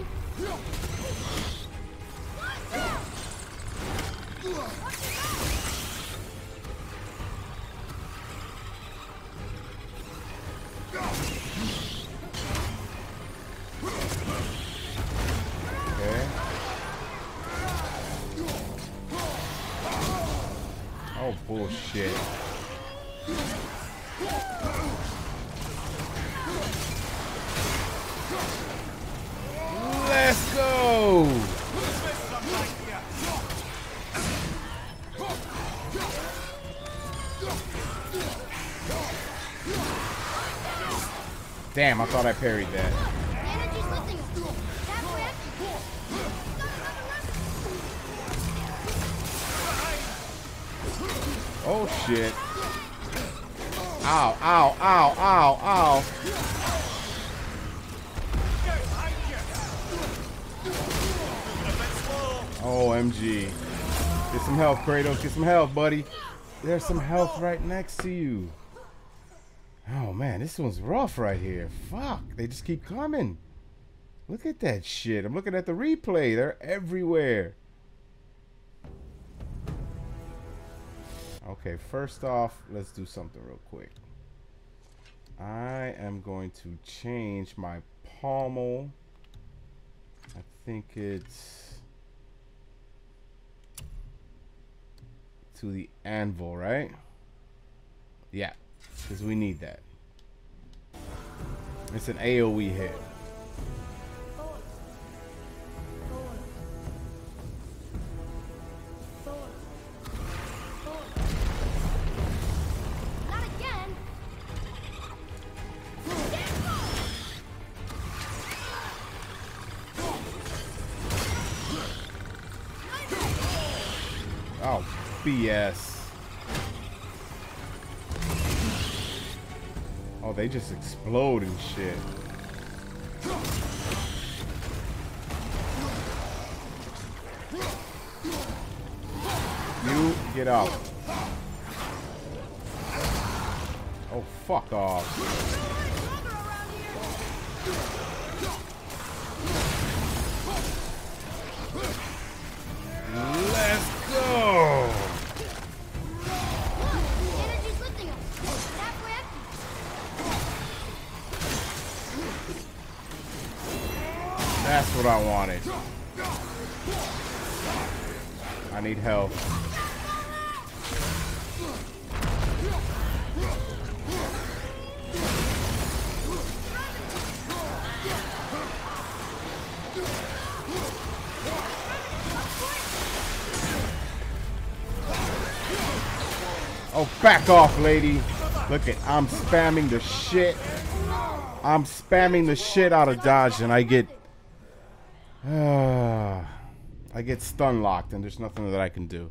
Okay. Oh, bullshit. Let's go! Damn, I thought I parried that. Oh shit. Ow, ow, ow, ow, ow. OMG. Get some help, Kratos. Get some help, buddy. There's some health right next to you. Oh, man. This one's rough right here. Fuck. They just keep coming. Look at that shit. I'm looking at the replay. They're everywhere. Okay, first off, let's do something real quick. I am going to change my pommel. I think it's to the anvil, right? Yeah, because we need that. It's an AoE hit. Not again. Oh. BS. Oh, they just explode and shit. You get out. Oh, fuck off. That's what I wanted. I need help. Oh, back off, lady. Look at, I'm spamming the shit. I'm spamming the shit out of dodge, and I get stun locked, and there's nothing that I can do.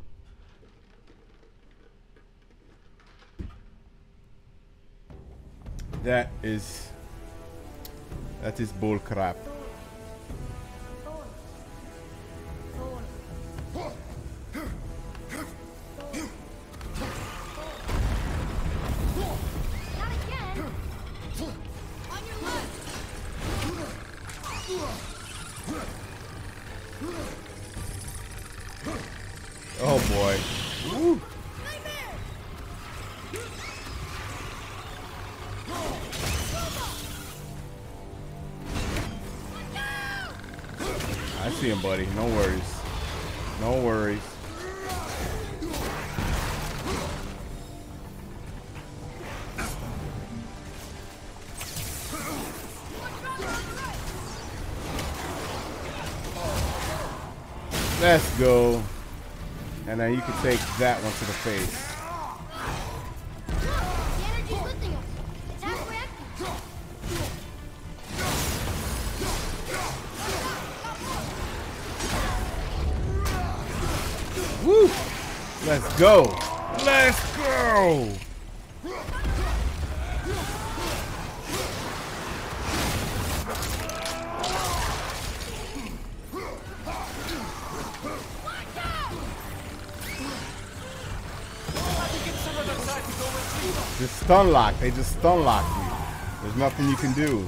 That is bull crap. Oh boy. Woo. I see him, buddy. No worries. No worries. Let's go. And then you can take that one to the face. Woo! Let's go! Let's go! Just stun lock. They just stun lock you. There's nothing you can do.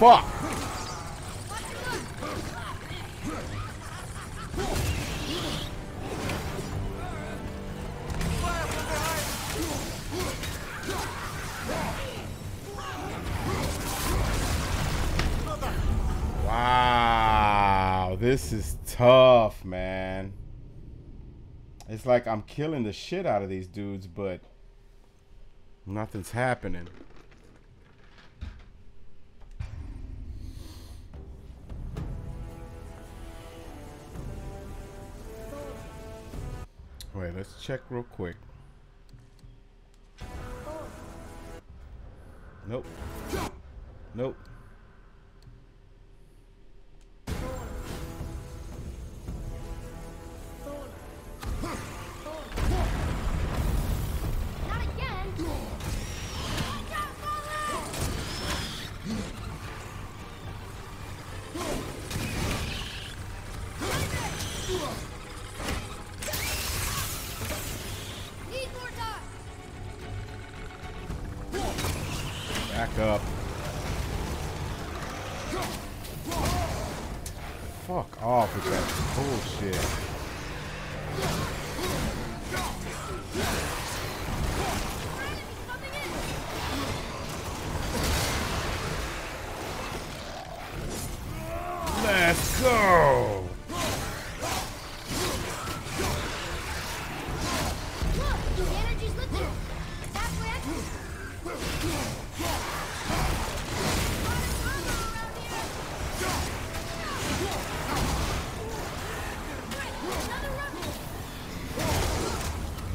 Fuck! Wow, this is tough, man. It's like I'm killing the shit out of these dudes, but nothing's happening. Wait, let's check real quick. Nope. Nope. Back up. Fuck off with that bullshit. Let's go. Look, the energy's lifting. It's halfway.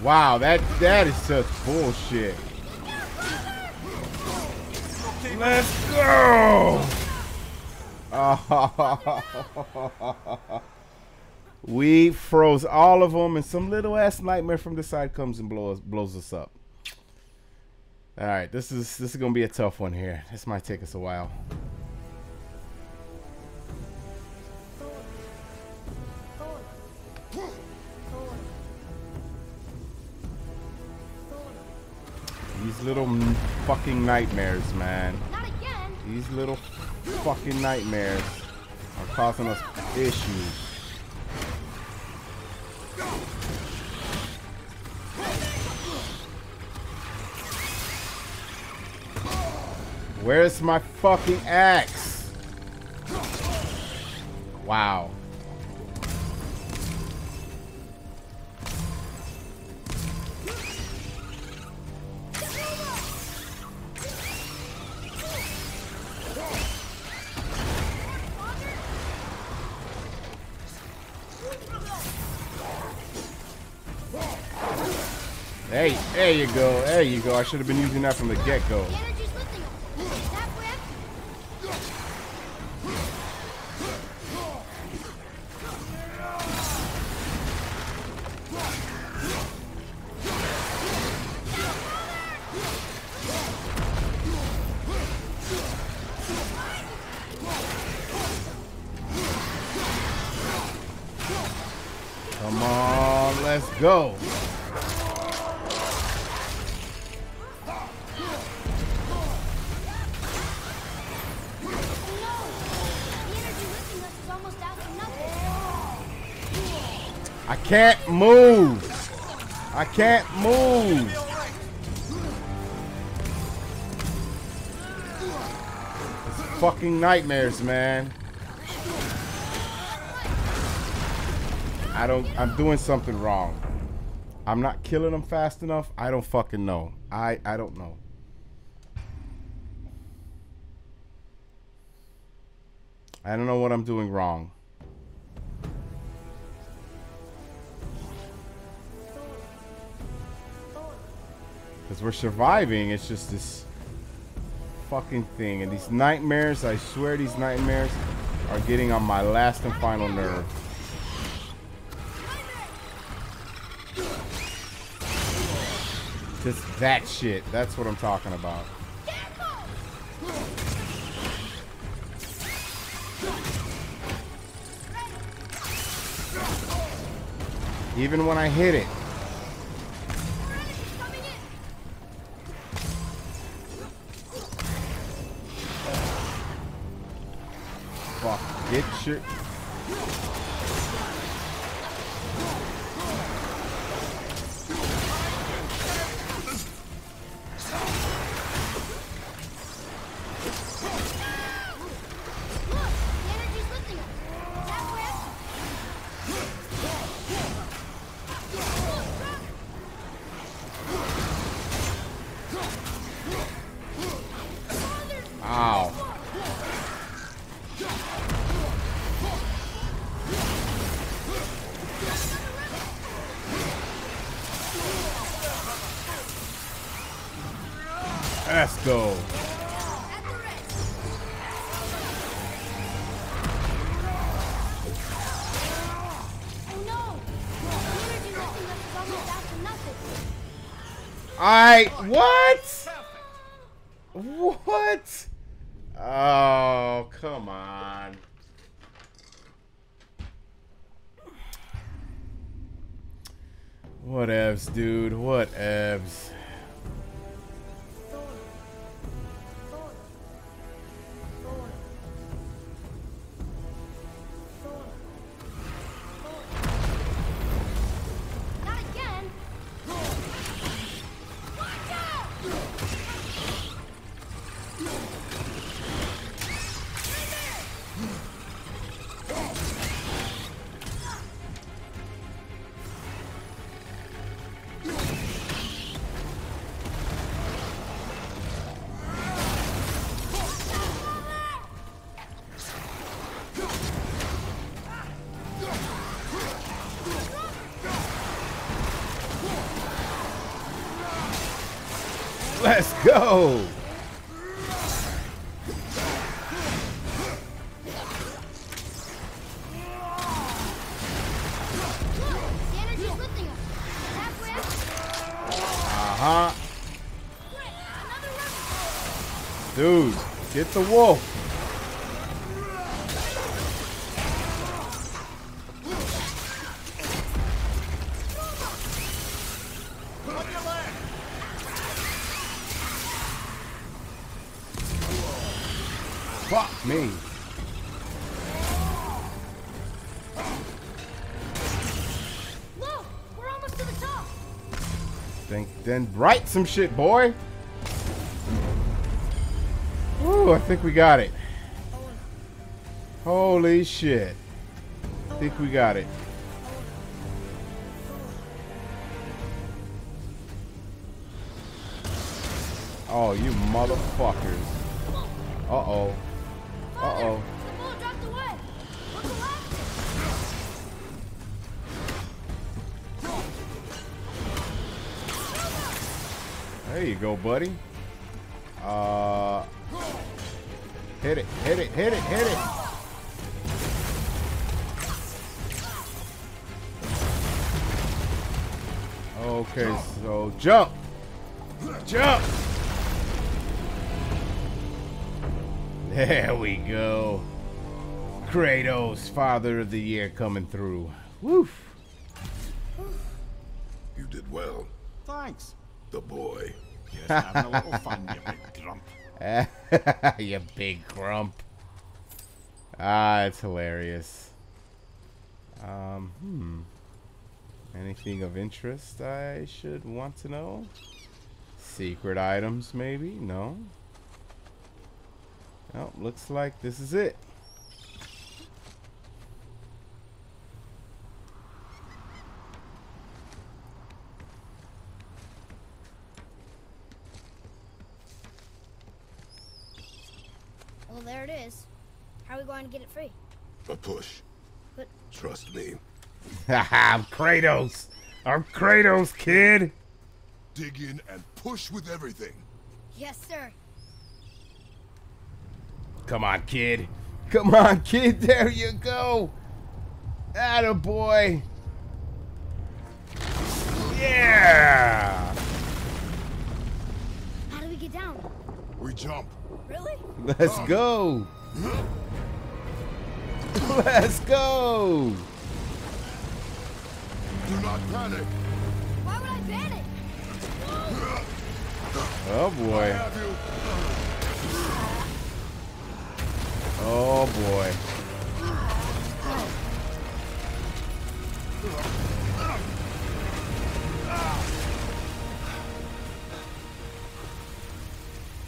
Wow, that is such bullshit. Let's go! Oh. We froze all of them, and some little ass nightmare from the side comes and blows us up. All right, this is gonna be a tough one here. This might take us a while. These little fucking nightmares, man. These little fucking nightmares are causing us issues. Where's my fucking axe? Wow. Hey, there you go. There you go. I should have been using that from the get-go. Come on, let's go. I can't move. I can't move. It's fucking nightmares, man. I'm doing something wrong. I'm not killing them fast enough. I don't fucking know. I don't know. I don't know what I'm doing wrong. Because we're surviving, it's just this fucking thing. And these nightmares, I swear these nightmares are getting on my last and final nerve. Just that shit. That's what I'm talking about. Even when I hit it. Fuck. Get shit. Let's go. What? Oh, come on. Whatevs, dude. Whatevs. Let's go! Uh-huh. Dude, get the wolf. Fuck me. Look, we're almost to the top. Then bright some shit, boy. Ooh, I think we got it. Holy shit. I think we got it. Oh, you motherfuckers. Uh-oh. Uh-oh. There you go, buddy. Hit it, hit it, hit it, hit it. Okay, so jump. Jump. There we go. Kratos, Father of the Year, coming through. Woof. You did well. Thanks. The boy. Yes, having a little fun, you big grump. You big grump. Ah, it's hilarious. Anything of interest I should want to know? Secret items, maybe? No. Oh, looks like this is it. Well, there it is. How are we going to get it free? A push. But trust me. Haha, I'm Kratos. I'm Kratos, kid. Dig in and push with everything. Yes, sir. Come on, kid. Come on, kid. There you go. Attaboy. Yeah. How do we get down? We jump. Really? Let's go. Let's go. Do not panic. Why would I panic? Whoa. Oh boy. Oh boy.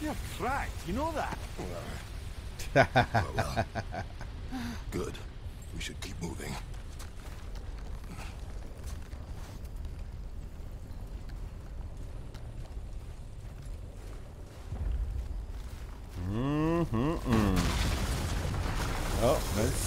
You're cracked, you know that. Well, good. We should keep moving. Oh, let's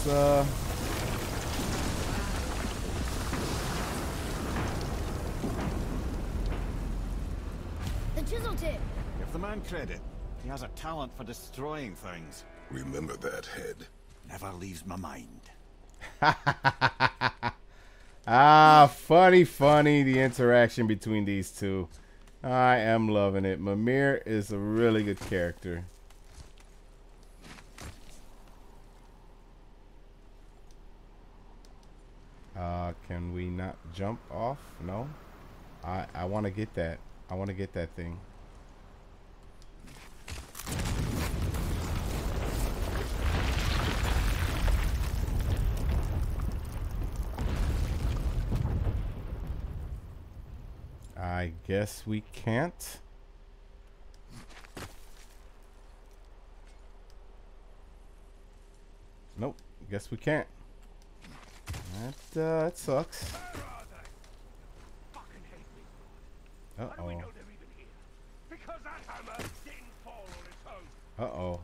The chisel tip. Give the man credit. He has a talent for destroying things. Remember that head. Never leaves my mind. Ah, funny, funny, the interaction between these two. I am loving it. Mimir is a really good character. Can we not jump off? No. I want to get that. I want to get that thing. I guess we can't. Nope. Guess we can't. That sucks. Uh-oh. Uh-oh.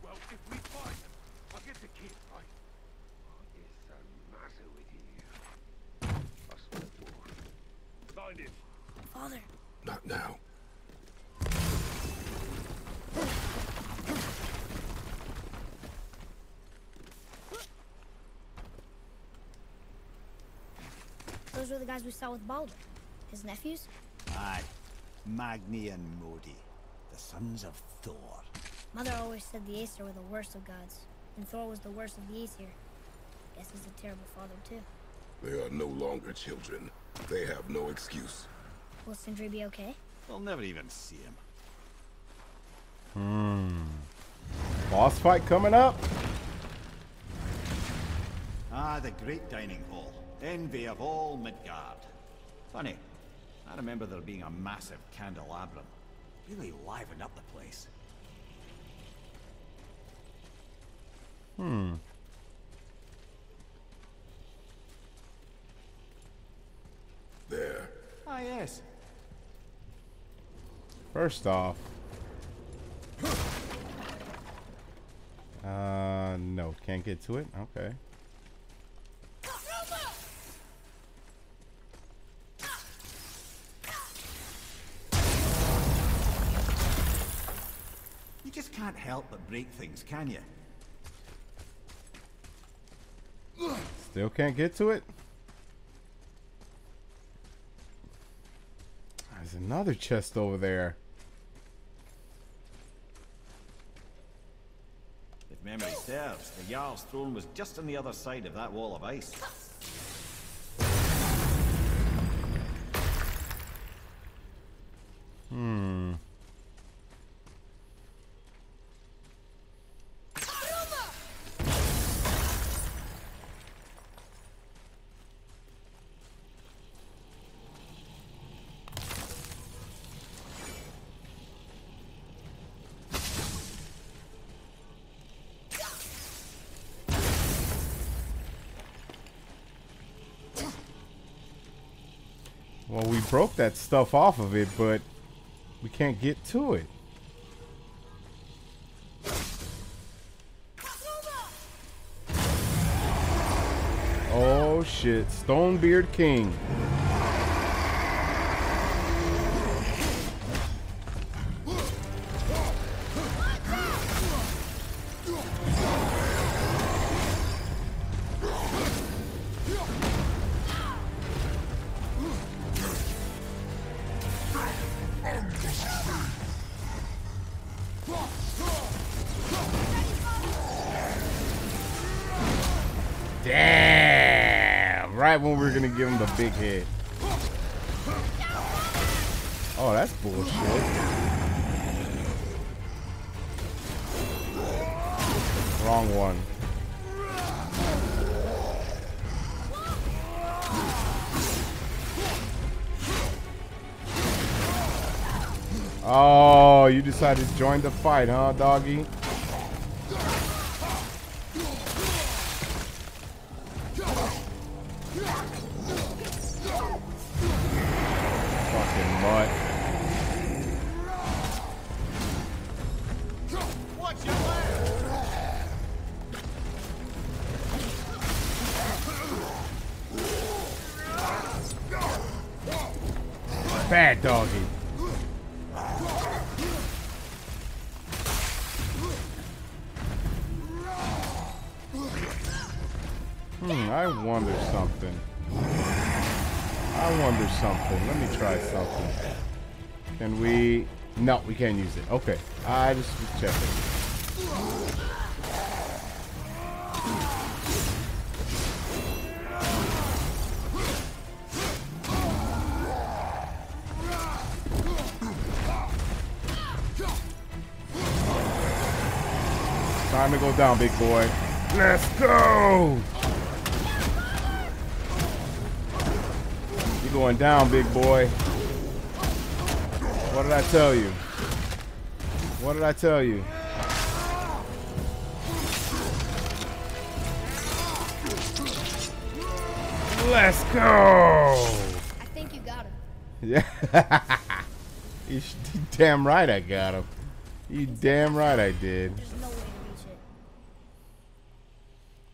Father. Not now. Those were the guys we saw with Baldur. His nephews? Aye. Magni and Modi. The sons of Thor. Mother always said the Aesir were the worst of gods. And Thor was the worst of the Aesir. Guess he's a terrible father, too. They are no longer children. They have no excuse. Will Sindri be okay? We'll never even see him. Boss fight coming up? Ah, the great dining hall. Envy of all Midgard. Funny, I remember there being a massive candelabrum. Really livened up the place. There. Ah, yes. First off. No, can't get to it? Okay. can't help but break things, can you? Still can't get to it? There's another chest over there. If memory serves, the Jarl's throne was just on the other side of that wall of ice. Hmm. Well, we broke that stuff off of it, but we can't get to it. Oh shit, Stonebeard King. When we're gonna give him the big head. Oh, that's bullshit. Wrong one. Oh, you decided to join the fight, huh, doggy? Bad doggy. I wonder something. Let me try something. Can we? No, we can't use it. Okay. I just was checking. Time to go down, big boy. Let's go! You're going down, big boy. What did I tell you? What did I tell you? Let's go! I think you got him. Yeah. You damn right I got him. You damn right I did.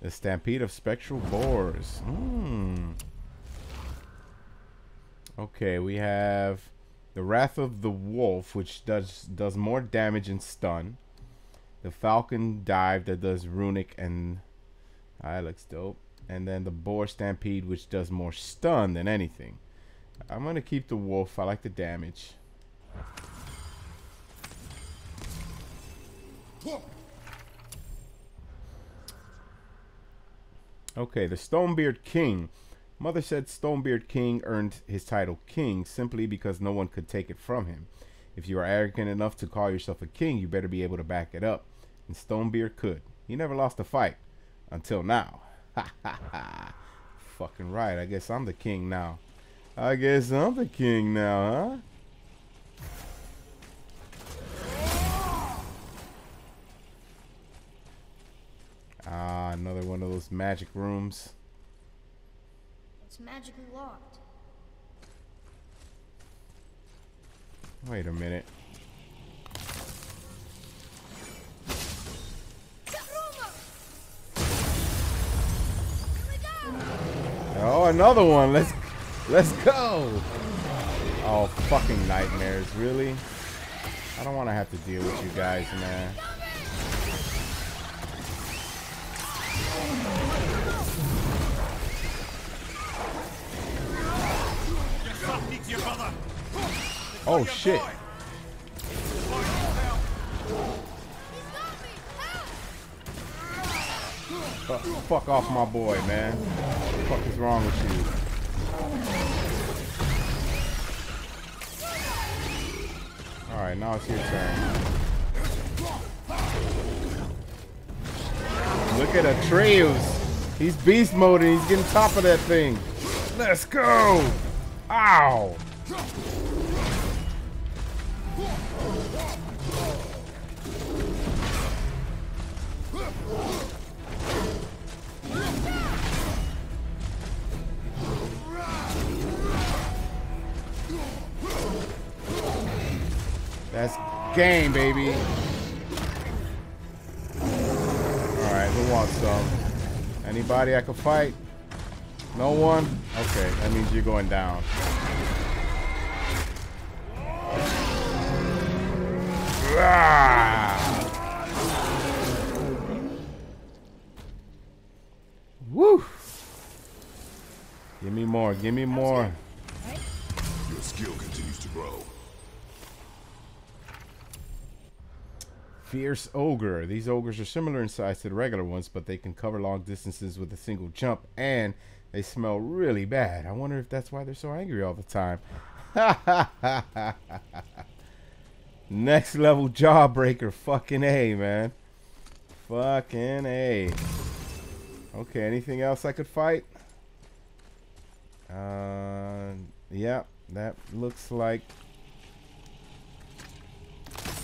The stampede of spectral boars. Okay, we have the Wrath of the Wolf, which does more damage and stun. The Falcon Dive that does runic and that looks dope. And then the Boar Stampede, which does more stun than anything. I'm gonna keep the wolf. I like the damage. Okay, the Stonebeard King. Mother said Stonebeard King earned his title King simply because no one could take it from him. If you are arrogant enough to call yourself a king, you better be able to back it up. And Stonebeard could. He never lost a fight. Until now. Ha ha ha. Fucking right. I guess I'm the king now. Huh? Ah, another one of those magic rooms. It's magically locked. Wait a minute. Oh, another one. Let's go. Oh, fucking nightmares, really? I don't want to have to deal with you guys, man. Oh shit. Fuck off my boy, man. What the fuck is wrong with you? Alright, now it's your turn. Look at Atreus. He's beast mode and he's getting top of that thing. Let's go! Ow! That's game, baby. Alright, who wants some? Anybody I can fight? No one? Okay, that means you're going down. Woo! Give me more, give me more. Your skill continues to grow. Fierce ogre. These ogres are similar in size to the regular ones, but they can cover long distances with a single jump, and they smell really bad. I wonder if that's why they're so angry all the time. Next level jawbreaker. Fucking A, man. Fucking A. Okay, anything else I could fight? Yeah, that looks like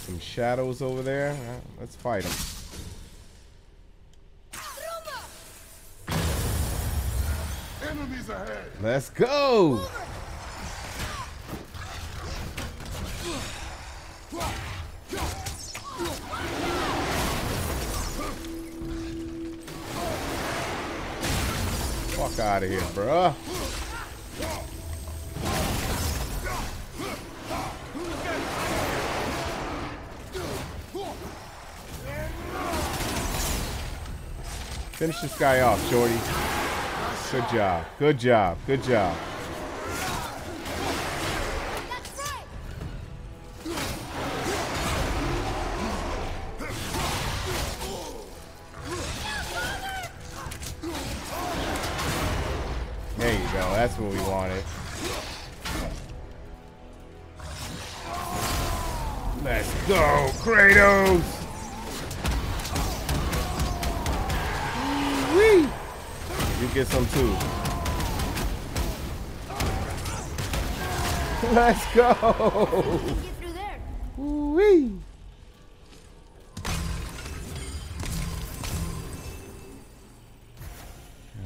some shadows over there. Let's fight them. Enemies ahead. Let's go. Fuck out of here, bruh. Finish this guy off, Shorty. Good job. Good job. Good job. That's right. There you go. That's what we wanted. Let's go, Kratos! You get some too. Let's go. Wee.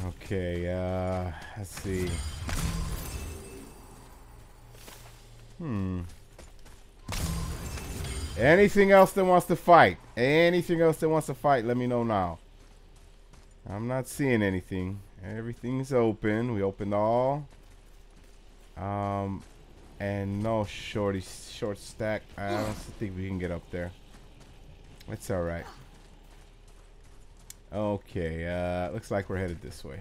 Okay, let's see. Anything else that wants to fight? Anything else that wants to fight, let me know now. I'm not seeing anything. Everything's open. We opened all. And no shorty, short stack. I don't think we can get up there. It's all right. Okay. Looks like we're headed this way.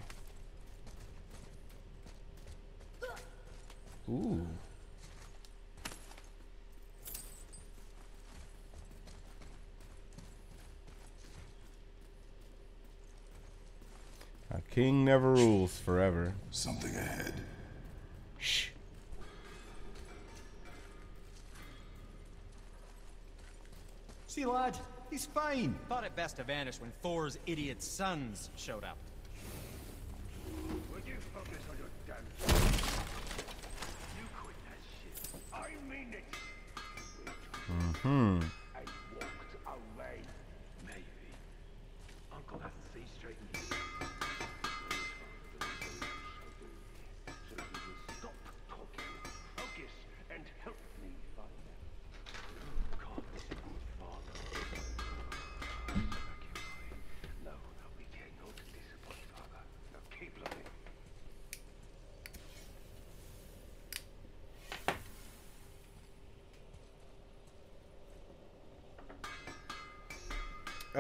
Ooh. A king never rules forever. Something ahead. Shh. See, lad, he's fine. Thought it best to vanish when Thor's idiot sons showed up. Would you focus on your damn... You quit that shit. I mean it. Mm-hmm.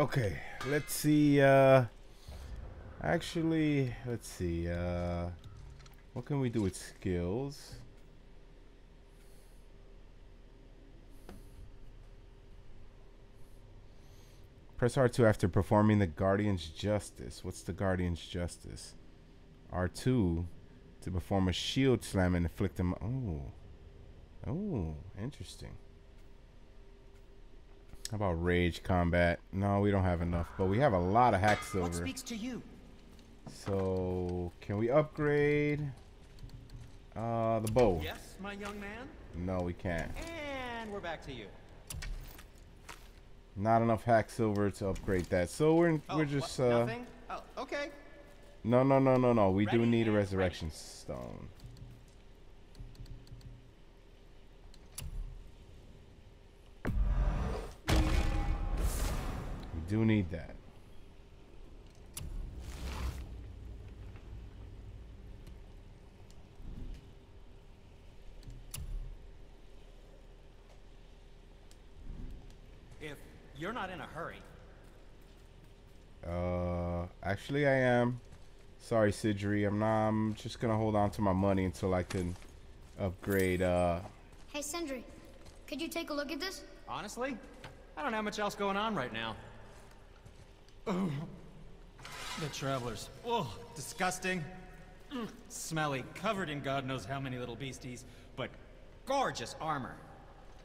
Okay, let's see Actually, let's see. What can we do with skills? Press R2 after performing the Guardian's Justice. What's the Guardian's Justice? R2 to perform a shield slam and inflict them. Oh, interesting. How about rage combat? No, we don't have enough, but we have a lot of hacksilver. What speaks to you? So, can we upgrade the bow? Yes, my young man. No, we can't. And we're back to you. Not enough hacksilver to upgrade that, so we're just nothing? Oh, okay. No. We do need a resurrection stone. Do need that. If you're not in a hurry. Actually I am. Sorry, Sindri. I'm just gonna hold on to my money until I can upgrade. Hey, Sindri, could you take a look at this? Honestly, I don't have much else going on right now. Oh, the travelers. Oh, disgusting. Smelly, covered in God knows how many little beasties, but gorgeous armor.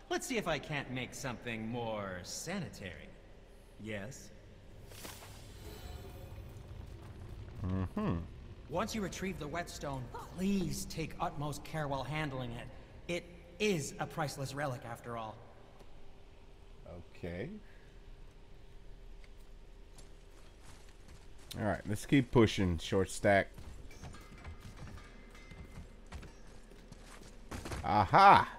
Let's see if I can't make something more sanitary. Yes? Mm-hmm. Once you retrieve the whetstone, please take utmost care while handling it. It is a priceless relic after all. Okay. All right, let's keep pushing, short stack. Aha!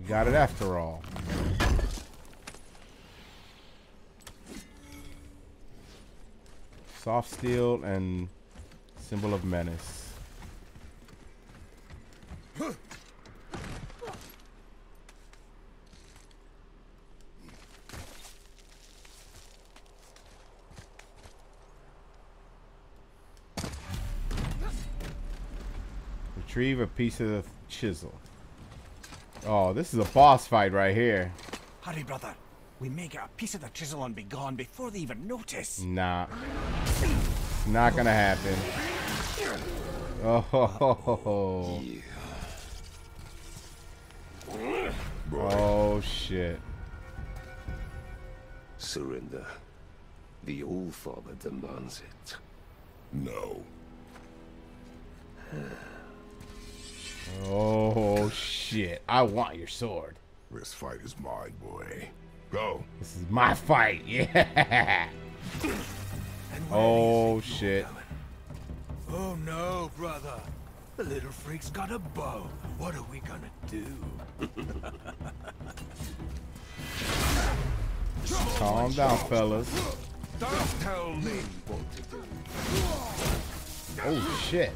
We got it after all. Soft steel and symbol of menace. Retrieve a piece of the chisel. Oh, this is a boss fight right here. Hurry, brother. We may get a piece of the chisel and be gone before they even notice. Nah. It's not gonna happen. Oh, ho, ho, ho, ho. Yeah. Oh, shit. Surrender. The All Father demands it. No. Oh shit, I want your sword. This fight is mine, boy. Go. This is my fight, yeah. Oh shit. Oh no, brother. The little freak's got a bow. What are we gonna do? Calm down, fellas. Don't tell me what to do. Oh shit.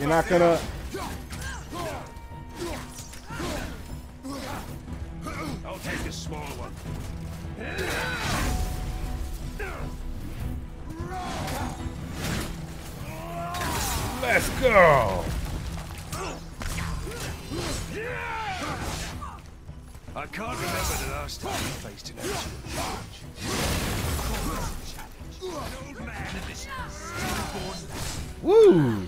You're not gonna. I'll take the small one. Let's go. I can't remember the last time I faced an actual challenge. Old man of this stillborn. Woo!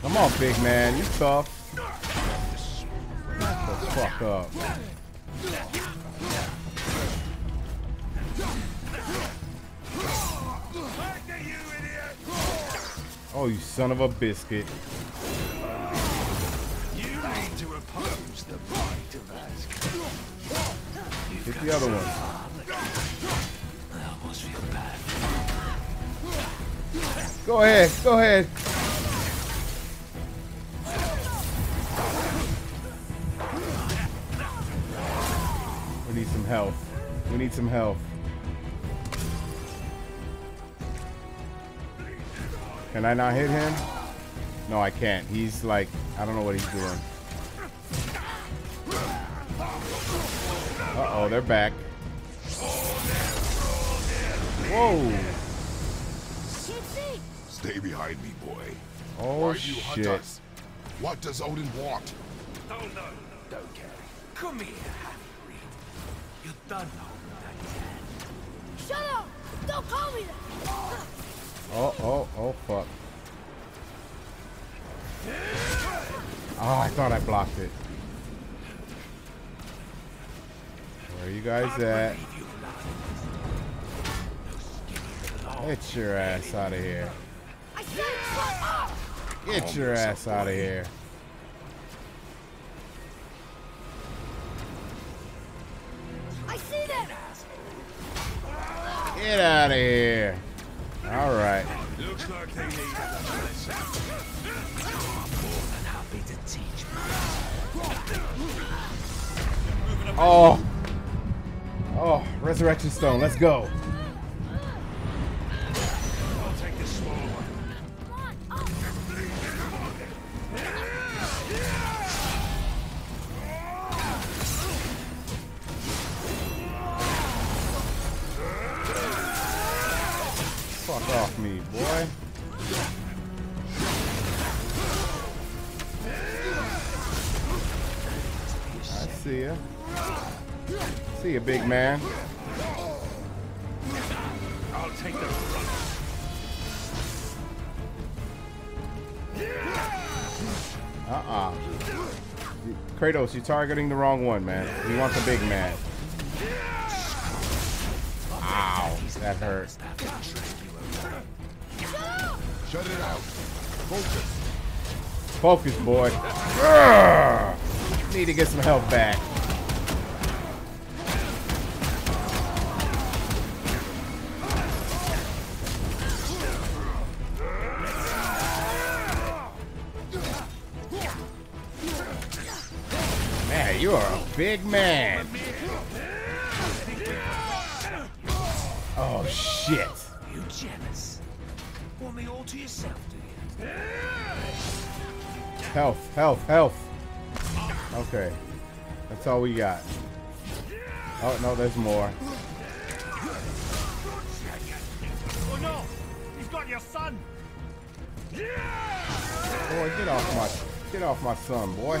Come on, big man, you tough. Shut the fuck up. Oh, you son of a biscuit. You need to oppose the might of Asgard. Hit the other one. Go ahead, go ahead. We need some health. We need some health. Can I not hit him? No, I can't. He's like, I don't know what he's doing. Uh-oh, they're back. Whoa. Stay behind me, boy. Oh, why do you hunt us? What does Odin want? Oh, no, don't care. Come here, half-breed. You don't know what I can. Shut up! Don't call me that! Oh, oh, oh, fuck. Oh, I thought I blocked it. Where are you guys at? Get your ass out of here. Get your ass out of here. I see that. Get out of here. All right. Looks like they need happy to teach. Oh. Oh, resurrection stone. Let's go. Off me, boy. I see ya. See ya, big man. I'll take the front. Kratos, you're targeting the wrong one, man. You want the big man. Ow, that hurt. Shut it out. Focus. Focus, boy. Need to get some health back. Man, you are a big man. Oh, shit. You jealous? Want me all to yourself, do you? Health, health, health. Okay. That's all we got. Oh, no, there's more. Oh, no. He's got your son. Boy, get off my son, boy.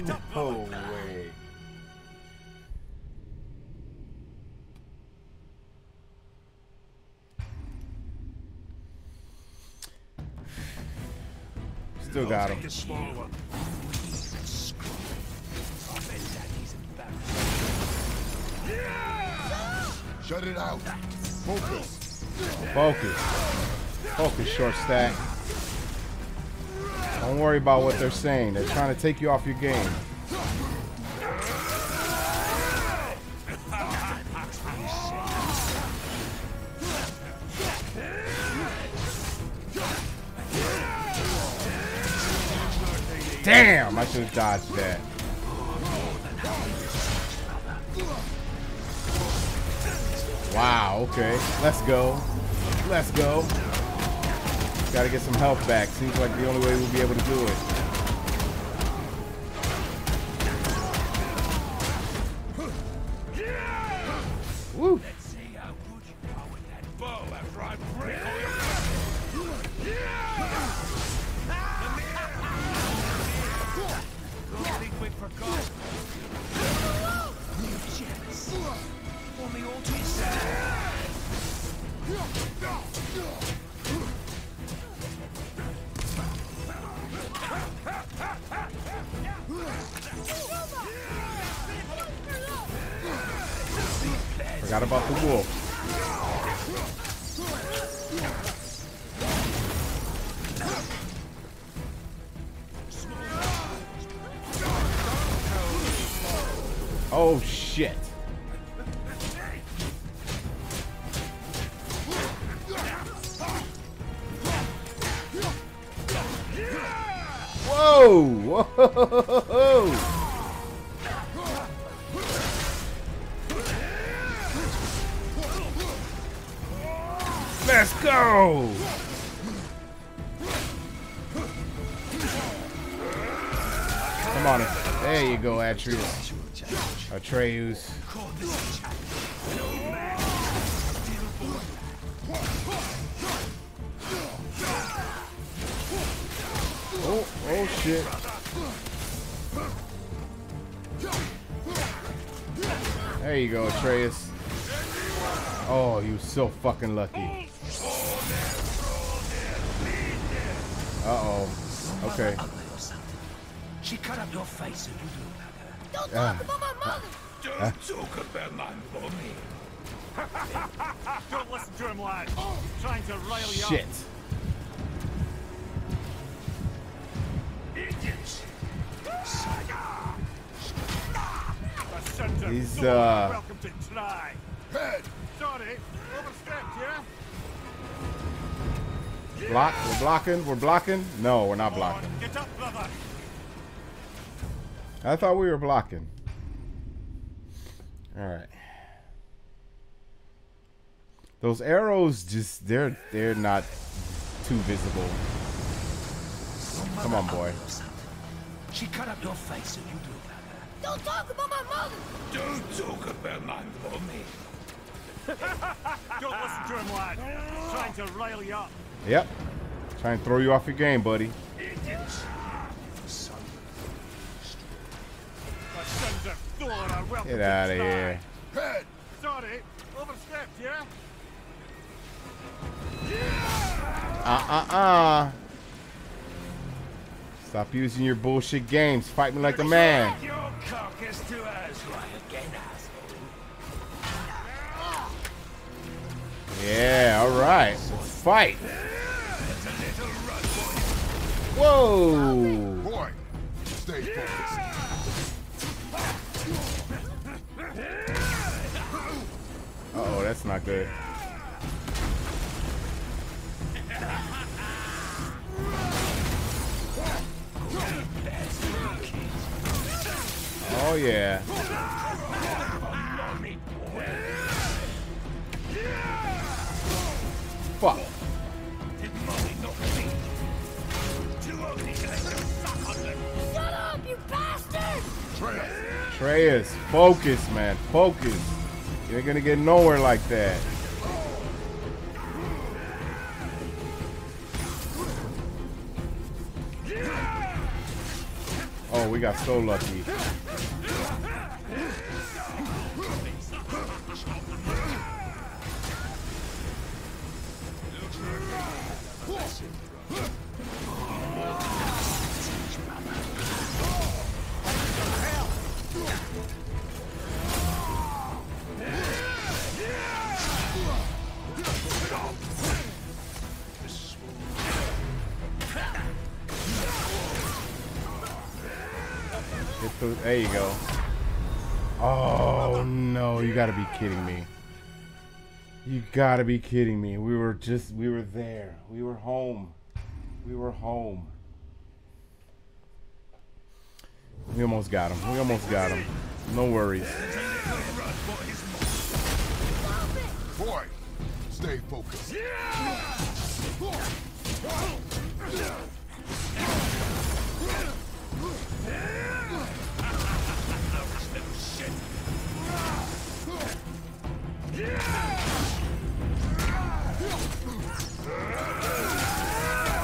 No way. Still got him. Shut it out. Focus. Focus. Focus, short stack. Don't worry about what they're saying. They're trying to take you off your game. Damn, I should have dodged that. Wow, okay. Let's go. Let's go. Gotta get some health back. Seems like the only way we'll be able to do it. Forgot about the wolf. Oh shit. Whoa! Whoa! Let's go! Come on. There you go, Atreus. Atreus. Oh, oh shit. There you go, Atreus. Oh, you so fucking lucky. Uh-oh. Okay. She cut up your face and you don't like her. Don't talk about my mother! Don't talk about my mommy. Don't listen to him, lad. He's trying to rail you up. Shit. Idiots. He's welcome to try. Head. Sorry, overstepped, yeah? Block, we're blocking. No, we're not blocking. Get up, brother. I thought we were blocking. Alright. Those arrows just they're not too visible. Come on, boy. She cut up your face and you do that. Don't talk about my mother! Don't talk about my mommy. Don't listen to him, lad. He's trying to rail you up. Yep. Trying to throw you off your game, buddy. Get out of here. Sorry, overstepped, yeah? Stop using your bullshit games. Fight me like a man. Yeah, alright. Let's fight. Whoa! Boy, stay focused. Uh-oh, that's not good. Oh yeah. Fuck. Shut up, you bastard! Atreus, focus, man, focus. You're gonna get nowhere like that. Oh, we got so lucky. There you go. Oh no, you gotta be kidding me. You gotta be kidding me. We were there. We were home. We were home. We almost got him. We almost got him. No worries. Boy, stay focused.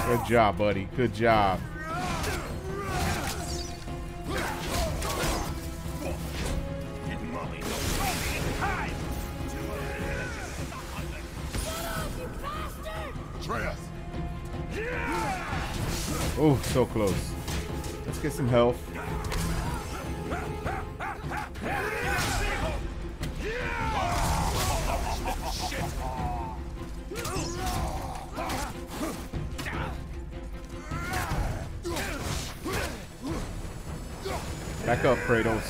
Good job, buddy. Good job. Oh, so close. Let's get some health. Back up, Kratos.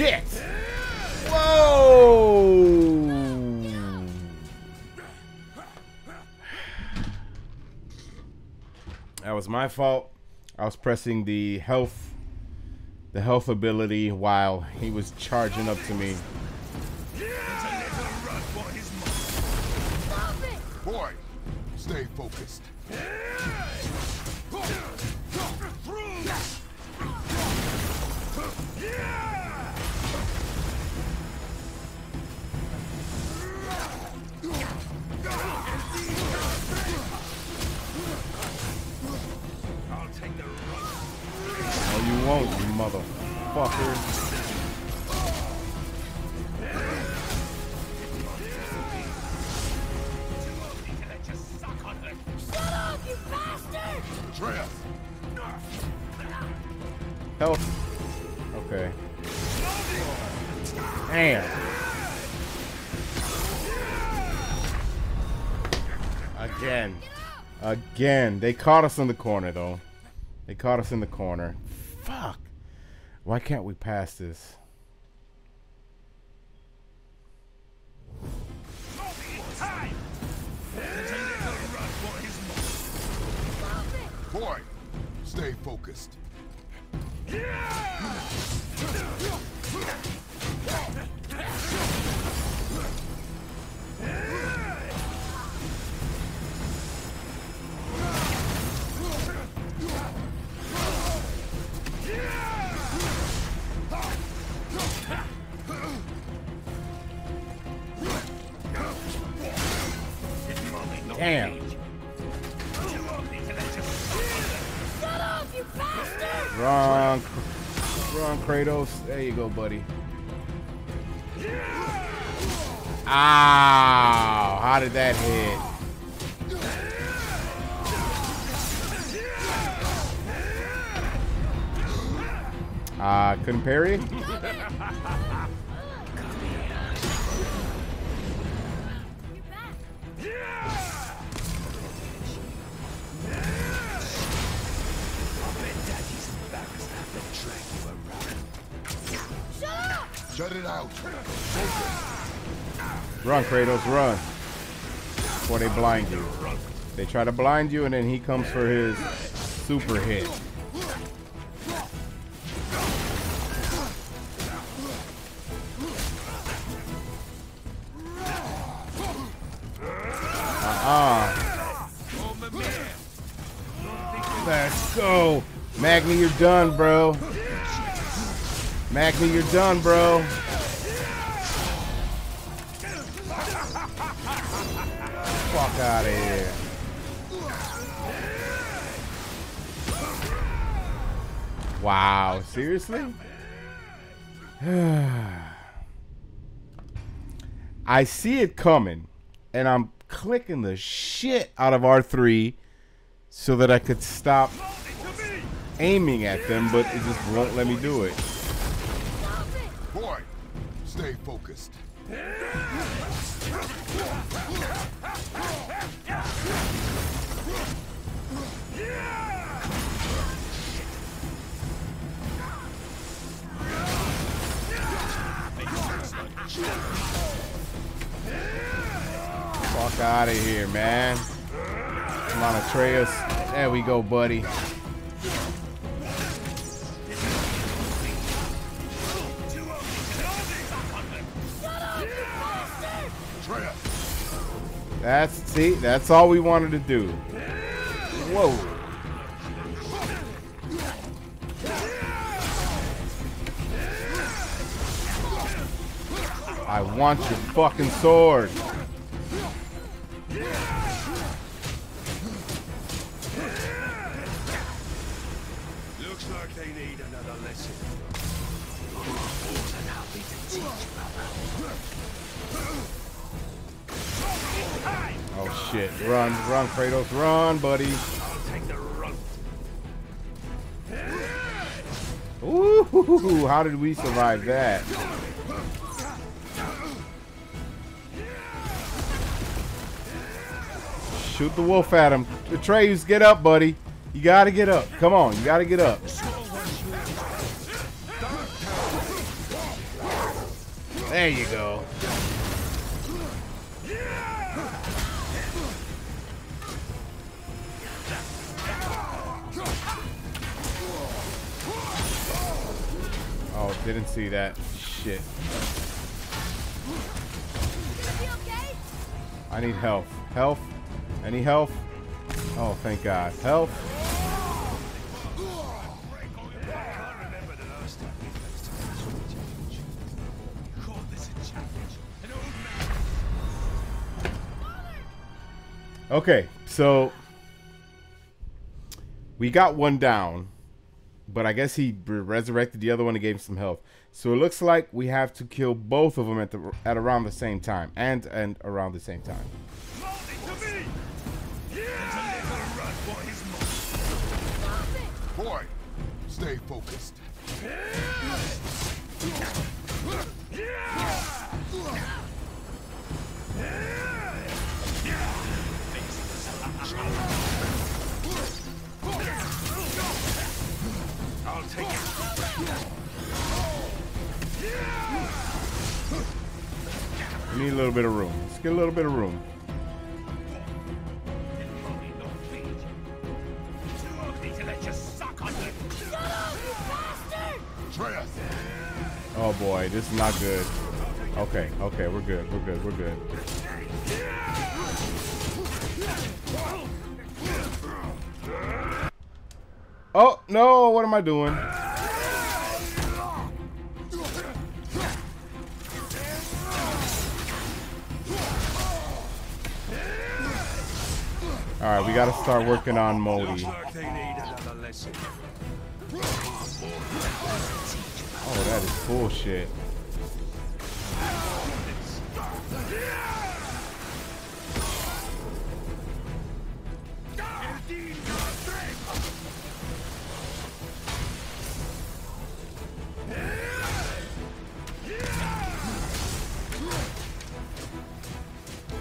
shit! Whoa! That was my fault. I was pressing the health ability while he was charging up to me. Boy, stay focused. You won't, you motherfucker. Shut up, you bastard! Atreus. Health. Okay. Damn. Again. Again. They caught us in the corner, though. They caught us in the corner. Fuck. Why can't we pass this? Boy, stay focused. Damn. Shut up, you bastard! Wrong Kratos. There you go, buddy. Ow! How did that hit? Ah, couldn't parry? Shut it out. Run, Kratos, run. Before they blind you. They try to blind you, and then he comes for his super hit. Let's go. Magni, you're done, bro. Magni, you're done, bro. Fuck out of here. Wow, seriously? I see it coming, and I'm clicking the shit out of R3 so that I could stop aiming at them, but it just won't let me do it. Boy, stay focused. Fuck out of here, man. Come on, Atreus. There we go, buddy. That's, see, that's all we wanted to do. Whoa. I want your fucking sword. Looks like they need another lesson. Oh shit, run Kratos, run, buddy. Ooh, how did we survive that? Shoot the wolf at him. Atreus, get up, buddy. You gotta get up. Come on, you gotta get up. There you go. Oh, didn't see that. Shit. I need health. Health? Any health? Oh, thank God. Health? Okay, so we got one down, but I guess he resurrected the other one and gave him some health. So it looks like we have to kill both of them at around the same time, and around the same time. Boy, stay focused. I'll take it. We need a little bit of room. Let's get a little bit of room. Oh boy, this is not good. Okay, okay, we're good, we're good, we're good. Oh, no, what am I doing? Alright, we gotta start working on Modi. Oh, that is bullshit.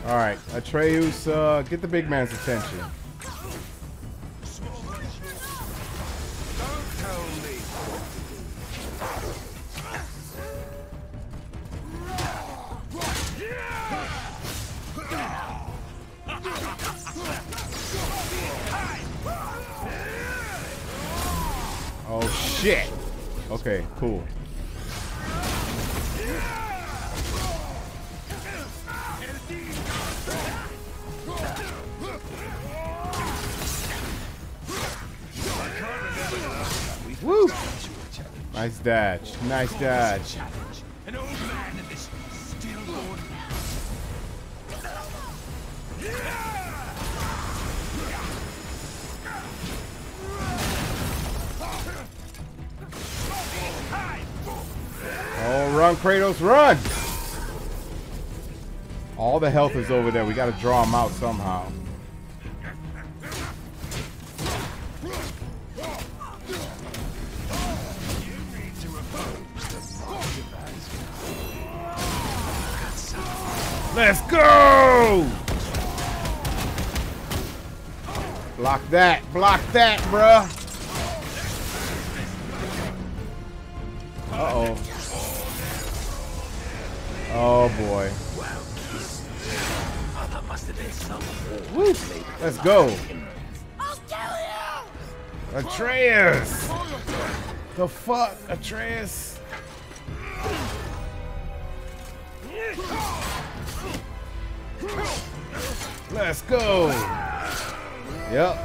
All right, Atreus, get the big man's attention. Oh, shit. Okay, cool. Woo! Nice dodge. Nice dodge. Oh, run, Kratos, run! All the health is over there. We gotta draw him out somehow. Let's go! Block that, bruh. Uh-oh. Oh boy. Woo. Let's go. Atreus! The fuck, Atreus? Let's go. Yep.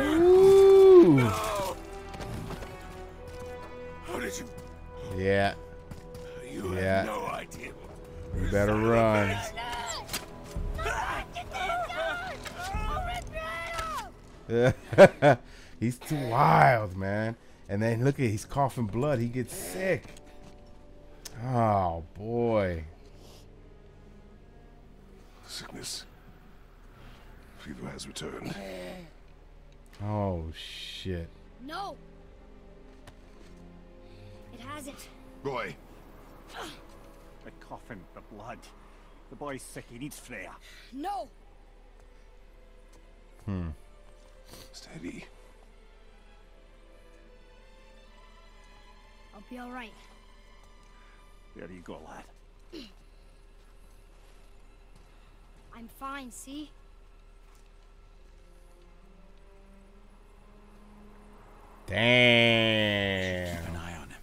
Ooh. How did you? Yeah. You have no idea. You better run. He's too wild, man. And then look at—he's coughing blood. He gets sick. Oh boy. Sickness. Fever has returned. Oh shit. No. It hasn't. Boy. The coffin, the blood. The boy's sick. He needs Freya. No. Hmm. Steady. I'll be all right. There you go, lad. I'm fine, see? Damn. Keep an eye on him.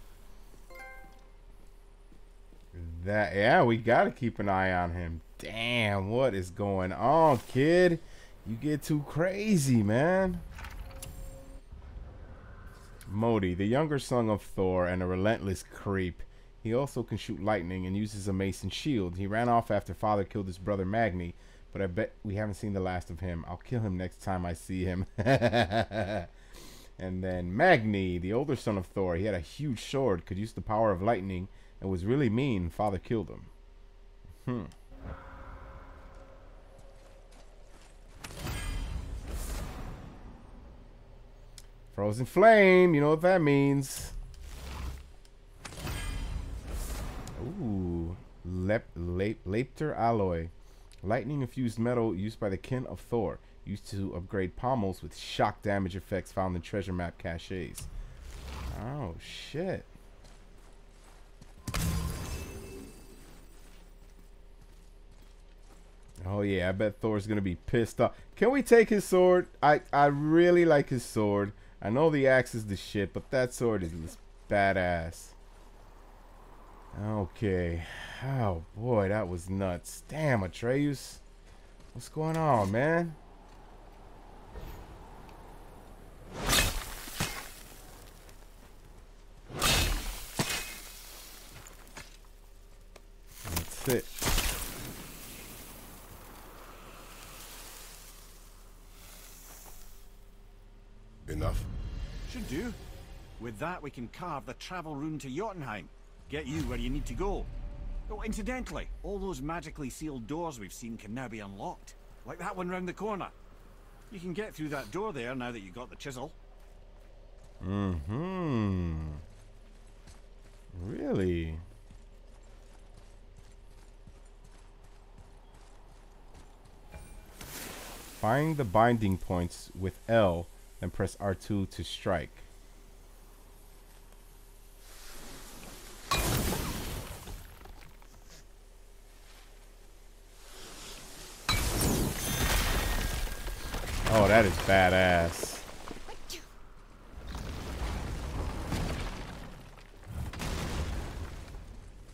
That, yeah, we gotta keep an eye on him. Damn, what is going on, kid? You get too crazy, man. Modi, the younger son of Thor and a relentless creep. He also can shoot lightning and uses a mason shield. He ran off after father killed his brother Magni, but I bet we haven't seen the last of him. I'll kill him next time I see him. And then Magni, the older son of Thor. He had a huge sword, could use the power of lightning, and was really mean. Father killed him. Frozen flame, you know what that means. Ooh, Lapter alloy. Lightning infused metal used by the kin of Thor. Used to upgrade pommels with shock damage effects found in treasure map caches. Oh, shit. Oh, yeah, I bet Thor's going to be pissed off. Can we take his sword? I really like his sword. I know the axe is the shit, but that sword is badass. Okay. Oh, boy, that was nuts. Damn, Atreus. What's going on, man? That's it. Enough. Should do. With that, we can carve the travel rune to Jotunheim. Get you where you need to go. Oh, incidentally, all those magically sealed doors we've seen can now be unlocked. Like that one round the corner. You can get through that door there now that you got the chisel. Mm-hmm. Really? Find the binding points with L and press R2 to strike. Oh, that is badass.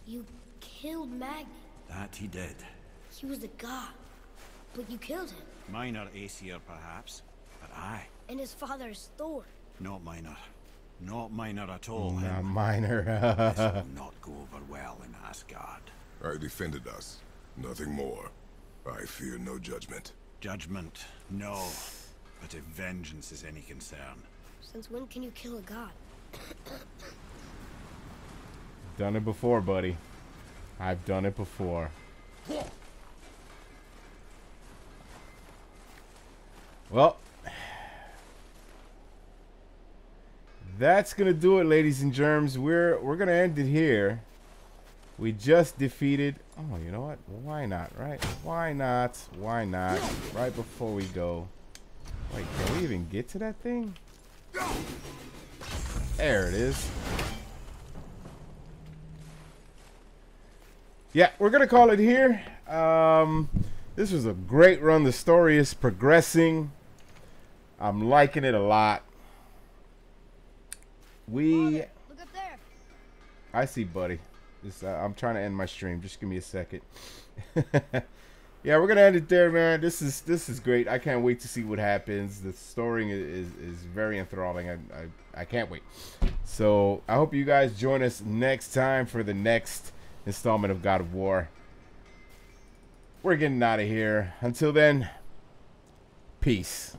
You killed Magni. That he did. He was a god, but you killed him. Minor Aesir, perhaps, but I. And his father's Thor. Not minor. Not minor at all. Not minor. This will not go over well in Asgard. I defended us. Nothing more. I fear no judgment. Judgment, no. But if vengeance is any concern. Since when can you kill a god? Done it before, buddy. I've done it before. Well, that's gonna do it, ladies and germs. We're gonna end it here. We just defeated. Oh, you know what? Why not, right? Why not? Why not? Right before we go. Wait, can we even get to that thing? There it is. Yeah, we're gonna call it here. This was a great run. The story is progressing. I'm liking it a lot. We. Look up there. I see, buddy. This, I'm trying to end my stream. Just give me a second. Yeah, we're gonna end it there, man. This is great. I can't wait to see what happens. The story is very enthralling. I can't wait. So I hope you guys join us next time for the next installment of God of War. We're getting out of here. Until then, peace.